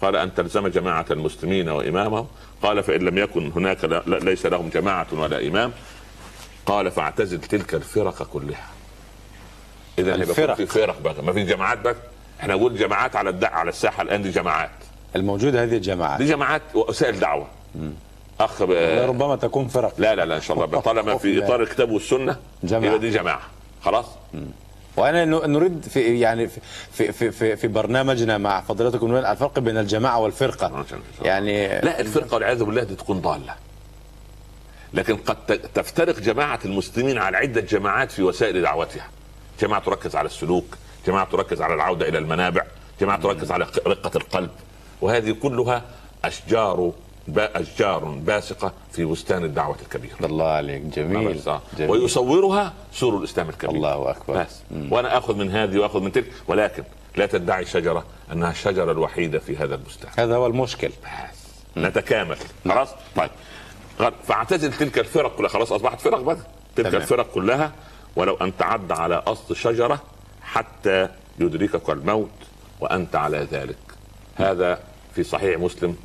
قال أن تلزم جماعة المسلمين وإمامهم. قال فإن لم يكن هناك ليس لهم جماعة ولا إمام. قال فاعتزل تلك الفرق كلها. إذا الفرق في فرق بقى، ما في جماعات بقى. إحنا نقول جماعات على الدع على الساحة الآن، دي جماعات الموجودة، هذه الجماعات دي جماعات وسائل دعوة. م. أخ ربما تكون فرق. لا لا لا إن شاء الله طالما في إطار الكتاب والسنة يبقى دي جماعة خلاص. م. وانا نريد في يعني في في في, في برنامجنا مع فضيلتكم الفرق بين الجماعه والفرقه. يعني لا الفرقه والعياذ بالله دي تكون ضاله، لكن قد تفترق جماعه المسلمين على عده جماعات في وسائل دعوتها. جماعه تركز على السلوك، جماعه تركز على العوده الى المنابع، جماعه تركز على رقه القلب، وهذه كلها اشجار أشجار باسقة في بستان الدعوة الكبيرة. الله عليك. جميل، جميل. ويصورها سور الإسلام الكبير. الله أكبر. بس. وأنا أخذ من هذه وأخذ من تلك، ولكن لا تدعي شجرة أنها الشجرة الوحيدة في هذا البستان. هذا هو المشكل. بس. نتكامل. خلاص. طيب فاعتزل تلك الفرق كلها. خلاص أصبحت فرق بقى تلك. تمام. الفرق كلها، ولو أن تعد على أصل شجرة حتى يدركك الموت وأنت على ذلك. هذا في صحيح مسلم.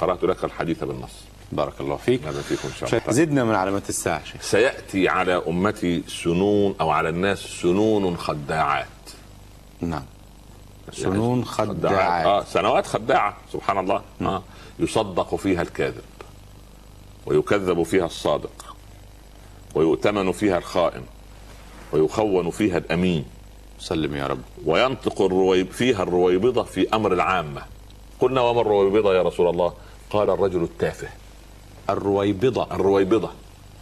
قرأت لك الحديث بالنص. بارك الله فيك. فيكم إن شاء الله. زدنا من علامات الساعة. سيأتي على أمتي سنون أو على الناس سنون خداعات. نعم. سنون يعني خداعات. خداعات. آه سنوات خداعة سبحان الله. آه. يصدق فيها الكاذب ويكذب فيها الصادق ويؤتمن فيها الخائن ويخون فيها الأمين. سلم يا رب. وينطق الرويب فيها الرويبضة في أمر العامة. قلنا وما الرويبضة يا رسول الله؟ قال الرجل التافه. الرويبضة الرويبضة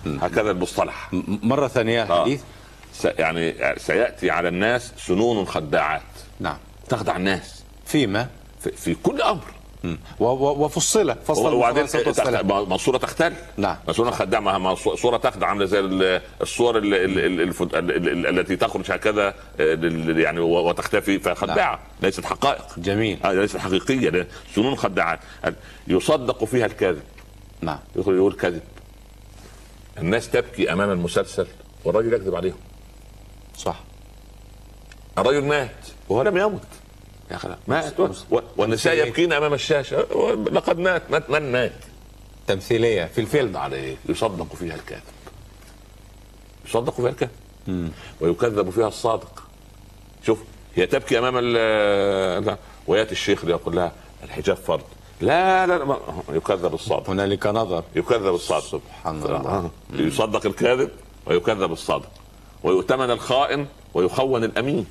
هكذا المصطلح. مرة ثانية الحديث. آه. يعني سيأتي على الناس سنون خداعات. نعم. تخدع الناس فيما؟ في, في كل أمر. وفصلة فصلة وبعدين صورة تختل. نعم. صورة خداع، صورة تخدع، عاملة زي الصور التي تخرج هكذا يعني وتختفي، فخداعة. نعم. ليست حقائق. جميل. آه ليست حقيقية. سنون خداعات يصدق فيها الكاذب. نعم. يقول يقول كذب. الناس تبكي أمام المسلسل والرجل يكذب عليهم. صح. الرجل مات وهو لم يمت. يا اخي مات. والنساء يبكين امام الشاشه لقد مات. مات من مات؟ تمثيليه في الفيلم. عليه يصدق فيها الكاذب. يصدق فيها الكاذب ويكذب فيها الصادق. شوف هي تبكي امام ال وياتي الشيخ يقول لها الحجاب فرض. لا لا, لا. يكذب الصادق. هنالك نظر. يكذب الصادق سبحان الله. يصدق الكاذب ويكذب الصادق ويؤتمن الخائن ويخون الامين.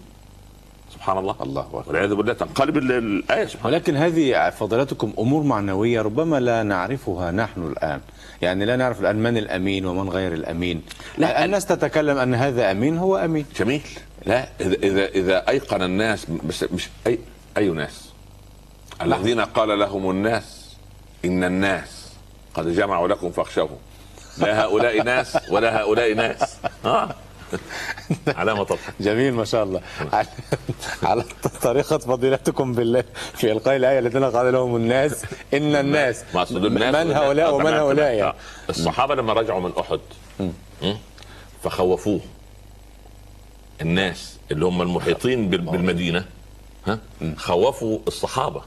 سبحان الله. الله أكبر. والعياذ بالله تنقلب الآية. ولكن هذه فضلاتكم أمور معنوية ربما لا نعرفها نحن الآن. يعني لا نعرف الآن من الأمين ومن غير الأمين. لا الناس تتكلم أن هذا أمين هو أمين. جميل. لا إذا إذا, إذا أيقن الناس. بس مش أي أي ناس؟ الذين قال لهم الناس إن الناس قد جمعوا لكم فاخشوهم. لا هؤلاء ناس ولا هؤلاء ناس. آه. علامة طبعا. جميل ما شاء الله. على طريقة فضيلتكم بالله في إلقاء الآية الذين قال لهم الناس إن الناس. من هؤلاء ومن هؤلاء. الصحابة لما رجعوا من أحد فخوفوه الناس اللي هم المحيطين بالمدينة. ها خوفوا الصحابة.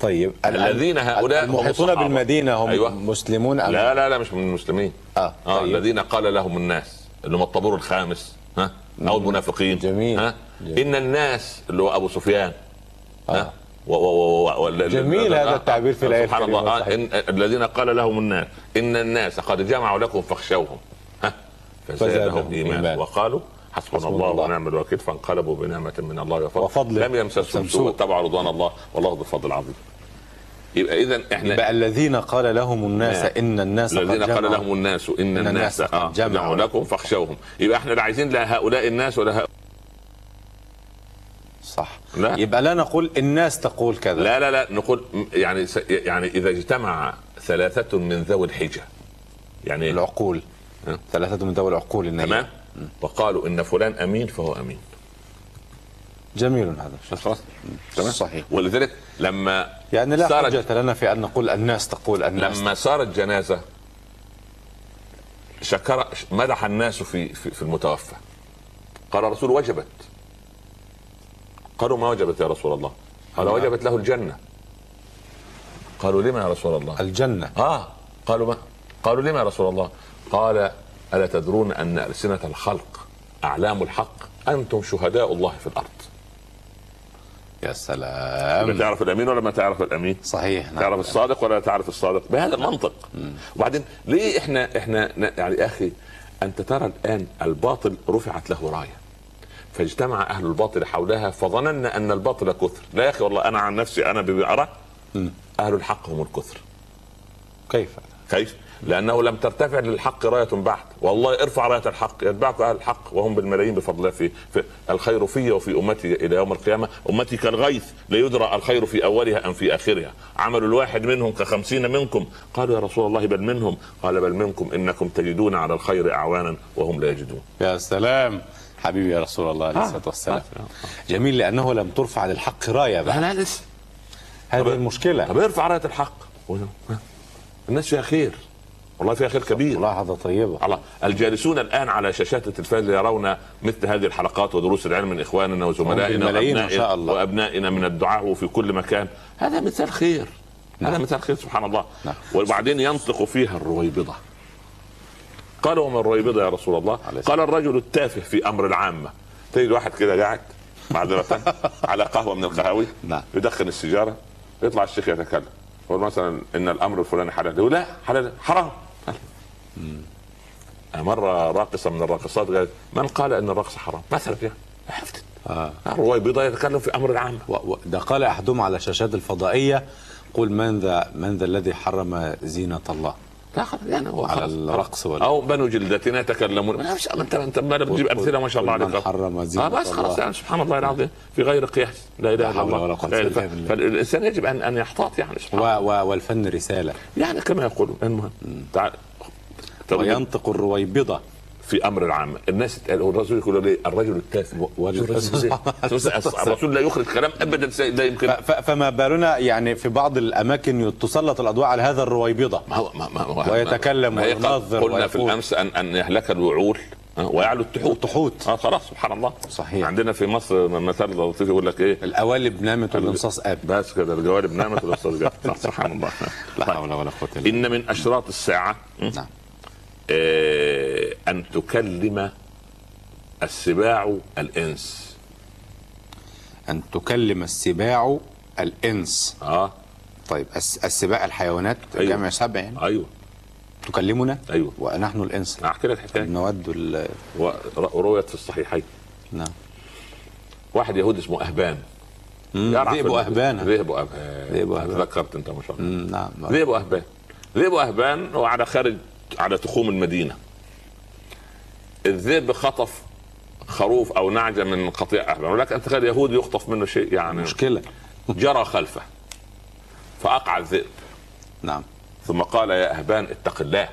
طيب الذين هؤلاء المحيطون بالمدينة هم. أيوة. مسلمون أم لا؟ لا لا مش من المسلمين. آه. آه. طيب. الذين قال لهم الناس اللي هم الطابور الخامس. ها او المنافقين. جميل. ها جميل. ان الناس اللي هو ابو سفيان. آه. ها جميل هذا التعبير في الآية سبحان الله. الذين قال لهم الناس إن الناس قد جمعوا لكم فاخشوهم فزادهم إيمانا وقالوا حسبنا الله ونعم الوكيل فانقلبوا بنعمة من الله وفضل لم يمسسهم سوء واتبعوا رضوان الله والله ذو الفضل العظيم. يبقى إذا إحنا يبقى الذين قال لهم الناس لا. إن الناس الذين قال لهم الناس إن, إن الناس آه. جمعوا لكم فاخشوهم. يبقى إحنا لا عايزين لا هؤلاء الناس ولا هؤلاء صح لا. يبقى لا نقول الناس تقول كذا لا لا لا نقول يعني يعني إذا اجتمع ثلاثة من ذوي الحجة يعني العقول أه؟ ثلاثة من ذوي العقول النبي تمام وقالوا إن فلان أمين فهو أمين. جميل هذا خلاص تمام صحيح. ولذلك لما يعني لا حجة لنا في أن نقول الناس تقول الناس لما صارت جنازة شكر مدح الناس في في, في المتوفى قال الرسول وجبت. قالوا ما وجبت يا رسول الله؟ قال وجبت له الجنة. قالوا لما يا رسول الله؟ الجنة اه قالوا ما قالوا لما يا رسول الله؟ قال ألا تدرون أن ألسنة الخلق أعلام الحق أنتم شهداء الله في الأرض. يا سلام. بتعرف الأمين ولا ما تعرف الأمين؟ صحيح. تعرف نعم. الصادق ولا تعرف الصادق؟ بهذا المنطق. مم. وبعدين ليه احنا احنا يعني أخي أنت ترى الآن الباطل رفعت له راية. فاجتمع أهل الباطل حولها فظننا أن الباطل كثر. لا يا أخي والله أنا عن نفسي أنا بأرى أهل الحق هم الكثر. كيف؟ كيف؟ لأنه لم ترتفع للحق راية بعد. والله ارفع راية الحق يتبعك أهل الحق وهم بالملايين بفضل الله في, في الخير في وفي أمتي إلى يوم القيامة. أمتي كالغيث لا يدرى الخير في أولها أم في آخرها. عمل الواحد منهم كخمسين منكم. قالوا يا رسول الله بل منهم. قال بل منكم إنكم تجدون على الخير أعوانا وهم لا يجدون. يا سلام حبيبي يا رسول الله عليه الصلاة والسلام. جميل لأنه لم ترفع للحق راية بعد. لا لسه هذه المشكلة. طب ارفع راية الحق الناس فيها خير والله فيها خير كبير. ملاحظة طيبة. الله الجالسون الآن على شاشات التلفاز يرون مثل هذه الحلقات ودروس العلم من إخواننا وزملائنا وأبنائنا, وأبنائنا من الدعاء وفي كل مكان. هذا مثال خير. نعم. هذا مثال خير سبحان الله. نعم. وبعدين ينطق فيها الرويبضة. قالوا وما الرويبضة يا رسول الله؟ قال الرجل التافه في أمر العامة. تجد واحد كده قاعد معذرة على قهوة من القهاوي. نعم. يدخن السيجارة يطلع الشيخ يتكلم. يقول مثلا إن الأمر الفلاني حلال. يقول لا حلال حرام. مرة راقصة من الراقصات قالت من قال ان الرقص حرام مثلا يعني حفظت اه الرويبضة يتكلم في امر العام. ده قال احدهم على شاشات الفضائية قل من ذا من ذا الذي حرم زينة الله. لا يعني هو على الرقص ولا او بنو جلدتنا تكلمون. ما شاء الله انت انت ما بتجيب امثله ما شاء الله عليك. حرم زينة الله. اه بس خلاص يعني سبحان الله العظيم في غير قياس. لا اله الا الله. فالانسان يجب ان ان يحتاط يعني سبحان الله. والفن رسالة يعني كما يقولون. المهم تعال وينطق الرويبضة في أمر العامة. الناس الرسول يقول ليه الرجل التافه. الرسول لا يخرج كلام أبدا لا يمكن. فما بالنا يعني في بعض الأماكن تسلط الأضواء على هذا الرويبضة ويتكلم وينظر. قلنا في الأمس أن أن يهلك الوعول ويعلو التحوت. التحوت اه خلاص سبحان الله صحيح. عندنا في مصر مثال لطيف يقول لك ايه القوالب نامت والانصاص قام. بس كده القوالب نامت والانصاص قام سبحان الله. لا حول ولا قوة إلا بالله. إن من أشراط الساعة نعم أن تكلم السباع الإنس. أن تكلم السباع الإنس. آه. طيب السباع الحيوانات أيوة. جمع سبع يعني. أيوه. تكلمنا. أيوه. ونحن الإنس. أحكي لك حكاية. نود ال. ورويت في الصحيحين. نعم. واحد يهودي اسمه إهبان. ذئب إهبان. ذئب إهبان. ذئب إهبان. ذكرت أنت ما شاء الله. نعم. ذئب إهبان. ذئب إهبان وعلى خارج. على تخوم المدينة. الذئب خطف خروف أو نعجة من قطيع أهبان. ولكن أنت تخيل يهودي يخطف منه شيء يعني مشكلة. جرى خلفه فأقع الذئب. نعم. ثم قال يا أهبان اتق الله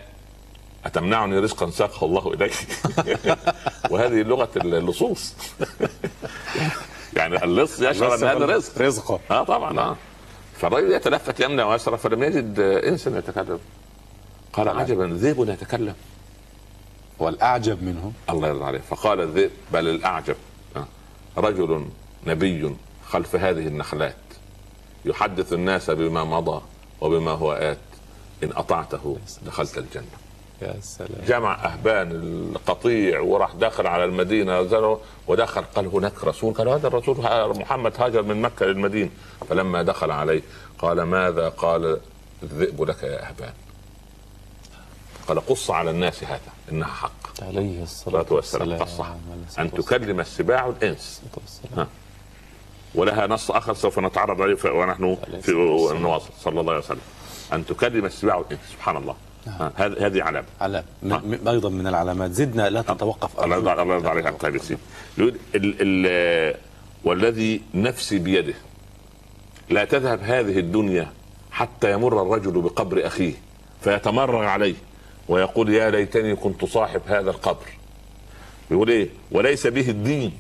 أتمنعني رزقا ساقه الله إليك. وهذه لغة اللصوص. يعني اللص يشعر أن هذا رزق. رزقه. آه طبعا آه. فالرجل يتلفت يمنى ويسرى فلم يجد إنسان يتكلم. قال عجبا الذئب لا يتكلم والاعجب منهم الله يرضى عليه. فقال الذئب بل الاعجب رجل نبي خلف هذه النخلات يحدث الناس بما مضى وبما هو آت ان اطعته دخلت الجنه. يا سلام. جمع اهبان القطيع وراح داخل على المدينه ودخل، قال هناك رسول، قال هذا الرسول محمد هاجر من مكه للمدينه. فلما دخل عليه قال ماذا؟ قال الذئب لك يا اهبان. قال قص على الناس هذا انها حق عليه الصلاه والسلام. قص ان تكلم السباع الانس. ولها نص اخر سوف نتعرض عليه ونحن في النواصب صلى الله عليه وسلم. ان تكلم السباع الانس. سبحان الله. هذه هذه علامه علامه ايضا من العلامات. زدنا لا تتوقف. الله يرضى عليك عبد الحسين. والذي نفسي بيده لا تذهب هذه الدنيا حتى يمر الرجل بقبر اخيه فيتمرغ عليه ويقول يا ليتني كنت صاحب هذا القبر. يقول ايه؟ وليس به الدين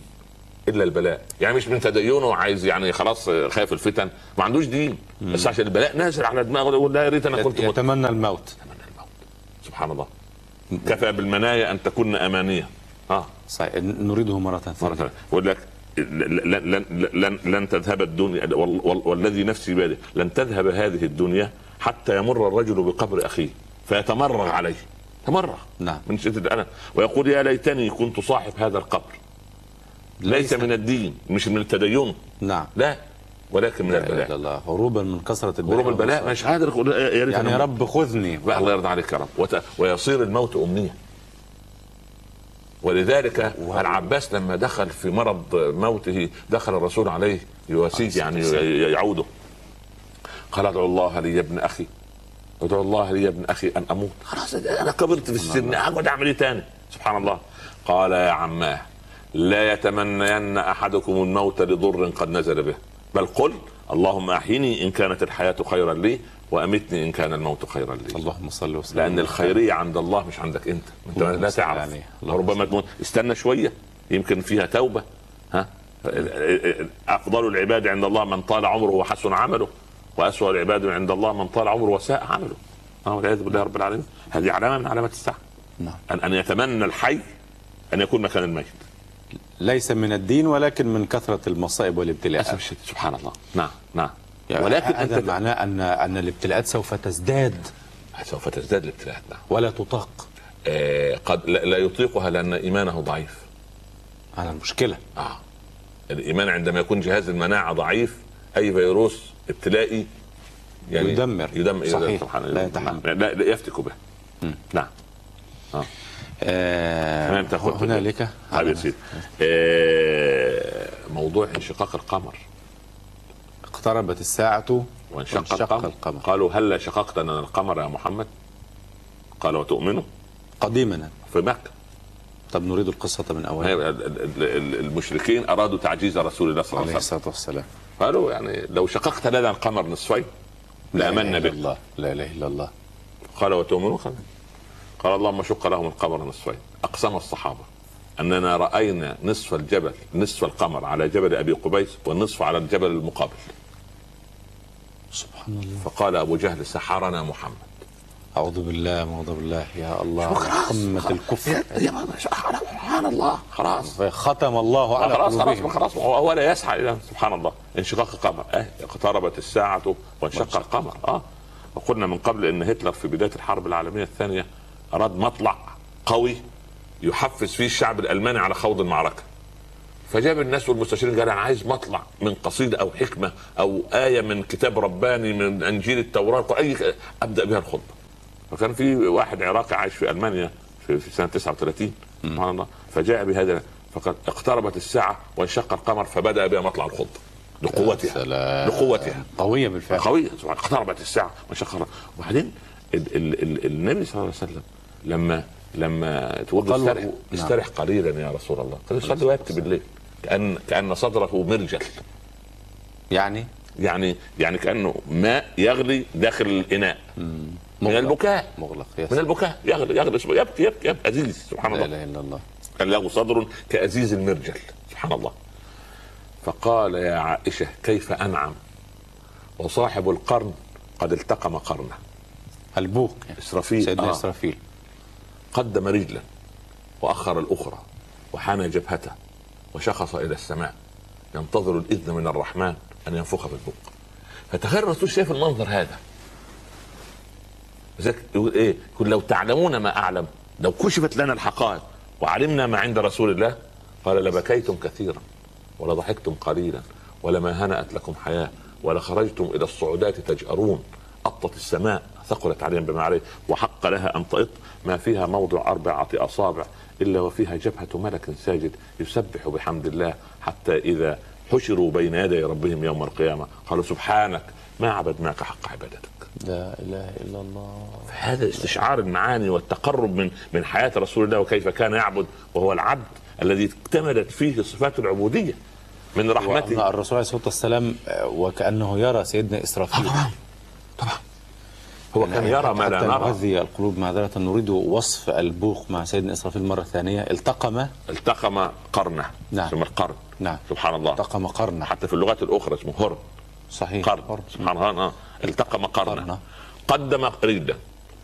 الا البلاء. يعني مش من تدينه وعايز يعني خلاص خايف الفتن، ما عندوش دين، بس عشان البلاء نازل على دماغه يقول لا يا ريت انا كنت موت. يتمنى الموت. سبحان الله. كفى بالمنايا ان تكون امانيه. اه صحيح. نريده مره ثانيه. بقول لك لن لن لن تذهب الدنيا، والذي نفسي بيده لن تذهب هذه الدنيا حتى يمر الرجل بقبر اخيه فيتمرغ عليه. تمرغ. نعم. من شده الالم ويقول يا ليتني كنت صاحب هذا القبر. ليس من الدين، مش من التدين. نعم. لا ولكن من البلاء. هروبا من كثره البلاء. هروب البلاء مش قادر يا ريت يعني يا رب خذني. الله يرضى عليك يا رب. وت... ويصير الموت امنيه. ولذلك و... العباس لما دخل في مرض موته دخل الرسول عليه يواسيه يعني يعوده. قال ادعو الله لي يا ابن اخي، ادعو الله لي يا ابن اخي ان اموت. خلاص انا كبرت في السن، اقعد اعمل ايه تاني؟ سبحان الله. قال يا عماه لا يتمنين احدكم الموت لضر قد نزل به، بل قل اللهم احيني ان كانت الحياه خيرا لي وامتني ان كان الموت خيرا لي. اللهم صل وسلم. لان الخيريه عند الله مش عندك انت، انت لا تعرف يعني. ربما تموت، استنى شويه يمكن فيها توبه. ها افضل العباد عند الله من طال عمره وحسن عمله، واسوأ العباد عند الله من طال عمره وساء عمله. اه والعياذ بالله رب العالمين. هذه علامه من علامات الساعه. نعم. ان ان يتمنى الحي ان يكون مكان الميت. ليس من الدين ولكن من كثرة المصائب والابتلاءات. سبحان الله. نعم نعم. يعني ولكن هذا أنت... معناه أن أن الابتلاءات سوف تزداد. سوف تزداد الابتلاءات. نعم. ولا تطاق. آه قد لا يطيقها لأن إيمانه ضعيف. هذا المشكلة. آه. الإيمان عندما يكون جهاز المناعة ضعيف أي فيروس ابتلائي يعني يدمر. يدمر. صحيح. سبحان الله. لا يتحمل. لا, لا يفتك به. نعم. آه. آه هنالك آه موضوع انشقاق القمر. اقتربت الساعة وانشق, وانشق القمر. القمر قالوا هل شققت لنا القمر يا محمد؟ قالوا وتؤمنوا قديما في مكة. طب نريد القصة من أولها. المشركين أرادوا تعجيز رسول الله صلى الله عليه وسلم عليه الصلاة والسلام. قالوا يعني لو شققت لنا القمر نصفين لآمنا به. الله لا إله إلا الله. قالوا وتؤمنوا قديما. قال اللهم شق لهم القمر نصفين. اقسم الصحابه اننا راينا نصف الجبل، نصف القمر على جبل ابي قبيس والنصف على الجبل المقابل. سبحان الله. فقال ابو جهل سحرنا محمد. اعوذ بالله اعوذ بالله. يا الله قمه الكفر. سبحان الله. خلاص ختم الله على قلوبهم. خلاص هو ولا يسعى. سبحان الله. انشقاق القمر. اه اقتربت الساعه وانشق القمر. اه وقلنا من قبل ان هتلر في بدايه الحرب العالميه الثانيه أراد مطلع قوي يحفز فيه الشعب الألماني على خوض المعركة. فجاب الناس والمستشارين قال أنا عايز مطلع من قصيدة أو حكمة أو آية من كتاب رباني من أنجيل التوراة أي أبدأ بها الخطبة. فكان في واحد عراقي عايش في ألمانيا في سنة تسعة وثلاثين سبحان الله. فجاء بهذا فقد اقتربت الساعة وانشق القمر فبدأ بها مطلع الخطبة لقوتها. لقوتها قوية بالفعل. قوية اقتربت الساعة وانشق القمر. وبعدين النبي صلى الله عليه وسلم لما لما تقول استرح قليلا يا رسول الله قال يصلي ويكتب بالليل كأن كأن صدره مرجل. يعني يعني يعني كأنه ماء يغلي داخل الإناء. مم. من البكاء. مغلق. من البكاء يغلي يغلي يبكي يبكي يبكي أزيز. سبحان الله. لا إله إلا الله. كان له صدر كأزيز المرجل. سبحان الله. فقال يا عائشة كيف أنعم وصاحب القرن قد التقم قرنه. البوق يعني. إسرافيل. سيدنا آه. إسرافيل قدم رجلا وأخر الأخرى وحان جبهته وشخص إلى السماء ينتظر الإذن من الرحمن أن ينفخ في البوق. فتخيل الرسول شايف المنظر هذا يقول ايه؟ يقول لو تعلمون ما اعلم، لو كشفت لنا الحقائق وعلمنا ما عند رسول الله، قال لبكيتم كثيرا ولا ضحكتم قليلا ولما هنأت لكم حياه ولا خرجتم الى الصعودات تجأرون، أطت السماء ثقلت عليهم بما عليه وحق لها ان تطئ، ما فيها موضع اربعه اصابع الا وفيها جبهه ملك ساجد يسبح بحمد الله حتى اذا حشروا بين يدي ربهم يوم القيامه قالوا سبحانك ما عبدناك حق عبادتك. لا اله الا الله. هذا استشعار المعاني والتقرب من من حياه رسول الله وكيف كان يعبد، وهو العبد الذي اكتملت فيه صفات العبوديه من رحمته. الرسول عليه الصلاه والسلام وكانه يرى سيدنا اسرافيل. طبعا طبعا هو كان يرى ما لا نرى. هذه القلوب معذره، نريد وصف البوق مع سيدنا اسرافيل مره ثانيه. التقم التقم قرنه. نعم. اسم القرن. نعم. سبحان الله. التقم قرنه. حتى في اللغات الاخرى اسمه هرن. صحيح. قرن. سبحان الله. التقم قرنه، قدم رجلا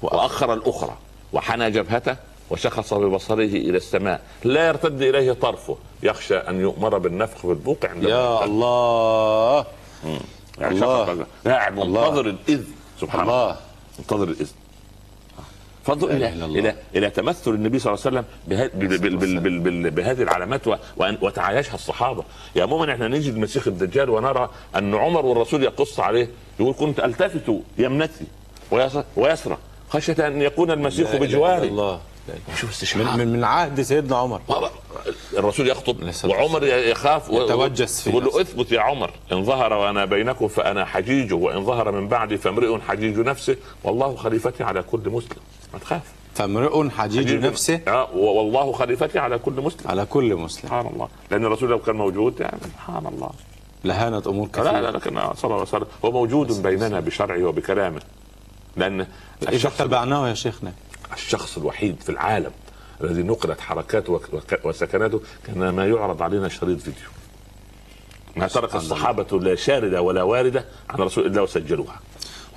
واخر الاخرى وحنى جبهته وشخص ببصره الى السماء لا يرتد اليه طرفه يخشى ان يؤمر بالنفخ في البوق عند يا الله. يعني الله قاعد منتظر الاذن. سبحان الله, الله. منتظر الاذن. فانظر الى الى الى تمثل النبي صلى الله عليه وسلم بهذه العلامات وتعايشها الصحابه. يا مؤمن احنا نجد المسيخ الدجال ونرى ان عمر والرسول يقص عليه، يقول كنت التفت يمنتي ويسرى خشيه ان يكون المسيخ بجواري. الله. شوف استشعار من من عهد سيدنا عمر. الرسول يخطب وعمر يخاف ويتوجس فيه، يقول له اثبت يا عمر، ان ظهر وانا بينكم فانا حجيجه وان ظهر من بعدي فامرئ حجيج نفسه والله خليفتي على كل مسلم. ما تخاف. فامرئ حجيج نفسه اه والله خليفتي على كل مسلم. على كل مسلم. سبحان الله. لان الرسول لو كان موجود يعني سبحان الله لهانت امور كثيره. لا لا لكن صلى الله عليه وسلم هو موجود بيننا بشرعه وبكلامه. لان اذا تبعناه يا شيخنا. الشخص الوحيد في العالم الذي نقلت حركاته وسكناته كان ما يعرض علينا شريط فيديو. ما ترك الصحابة لا شاردة ولا واردة عن رسول الله وسجلوها.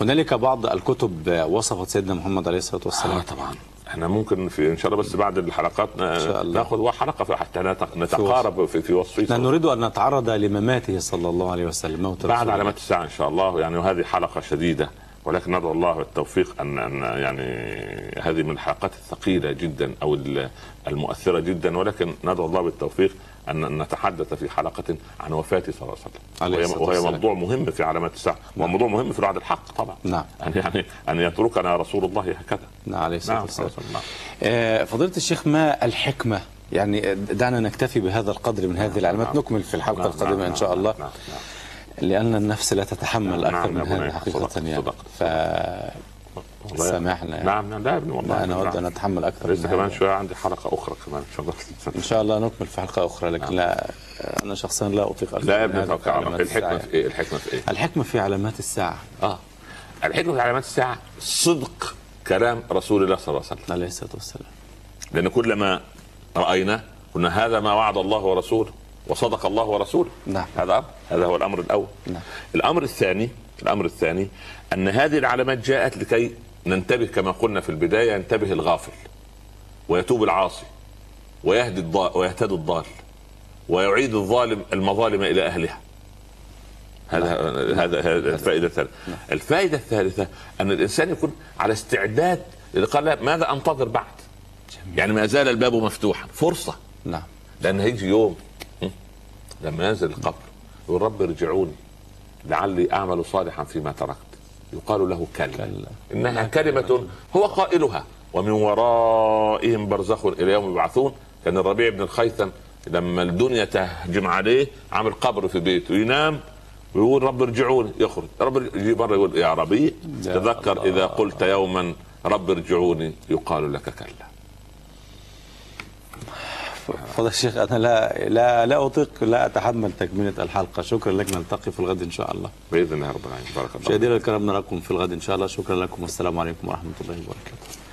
هنالك بعض الكتب وصفت سيدنا محمد عليه الصلاة والسلام. آه طبعا احنا ممكن في ان شاء الله بس بعد الحلقات ناخذ حلقه حتى نتقارب في, في وصفه. نريد ان نتعرض لمماته صلى الله عليه وسلم، موت بعد علامات الساعة ان شاء الله. يعني وهذه حلقة شديدة، ولكن ندعو الله بالتوفيق ان ان يعني هذه من الحلقات الثقيله جدا او المؤثره جدا، ولكن ندعو الله بالتوفيق ان نتحدث في حلقه عن وفاته صلى الله عليه وسلم، وهي موضوع مهم في علامات الساعه، وموضوع مهم في الوعد الحق طبعا. نعم. يعني ان يتركنا رسول الله هكذا. نعم عليه الصلاه والسلام. نعم. فضيله الشيخ ما الحكمه؟ يعني دعنا نكتفي بهذا القدر من هذه العلامات. نعم. نكمل في الحلقه. نعم. القادمه. نعم. ان شاء الله. نعم. نعم. لأن النفس لا تتحمل أكثر من هذا حقيقة. يعني فسامحنا. نعم لا يا ابني والله أنا أود أن أتحمل أكثر. لسه كمان شوية عندي حلقة أخرى كمان إن شاء الله. إن شاء الله نكمل في حلقة أخرى، لكن لا أنا شخصيا لا أطيق أكثر. لا يا ابني توكل على الله. الحكمة في إيه؟ الحكمة في إيه؟ الحكمة في علامات الساعة. أه الحكمة في علامات الساعة صدق كلام رسول الله صلى الله عليه وسلم. عليه الصلاة والسلام. لأن كلما رأينا قلنا هذا ما وعد الله ورسوله وصدق الله ورسوله. نعم. هذا أمر، هذا هو الأمر الأول. نعم. الأمر الثاني، الأمر الثاني أن هذه العلامات جاءت لكي ننتبه كما قلنا في البداية، ينتبه الغافل ويتوب العاصي ويهدي الضال ويهتدي الضال ويعيد الظالم المظالم إلى أهلها. هذا نعم. هذا نعم. الفائدة الثالثة. نعم. الفائدة الثالثة أن الإنسان يكون على استعداد لقال ماذا أنتظر بعد؟ جميل. يعني ما زال الباب مفتوحا، فرصة. نعم. لأن هيجي يوم لما ينزل القبر يقول رب ارجعوني لعلي اعمل صالحا فيما تركت، يقال له كلا انها كلمه هو قائلها ومن ورائهم برزخ الى يوم يبعثون. كان الربيع بن الخيثم لما الدنيا تهجم عليه عامل قبر في بيته ينام ويقول رب ارجعوني، يخرج رب يجي بره يقول يا عربي تذكر اذا قلت يوما رب ارجعوني يقال لك كلا. فضل الشيخ أنا لا لا لا أطيق، لا أتحمل تكملة الحلقة. شكرا لك، نلتقي في الغد إن شاء الله بإذن الله رب العالمين. بارك الله. مشاهدينا الكرام نراكم في الغد إن شاء الله. شكرا لكم والسلام عليكم ورحمة الله وبركاته.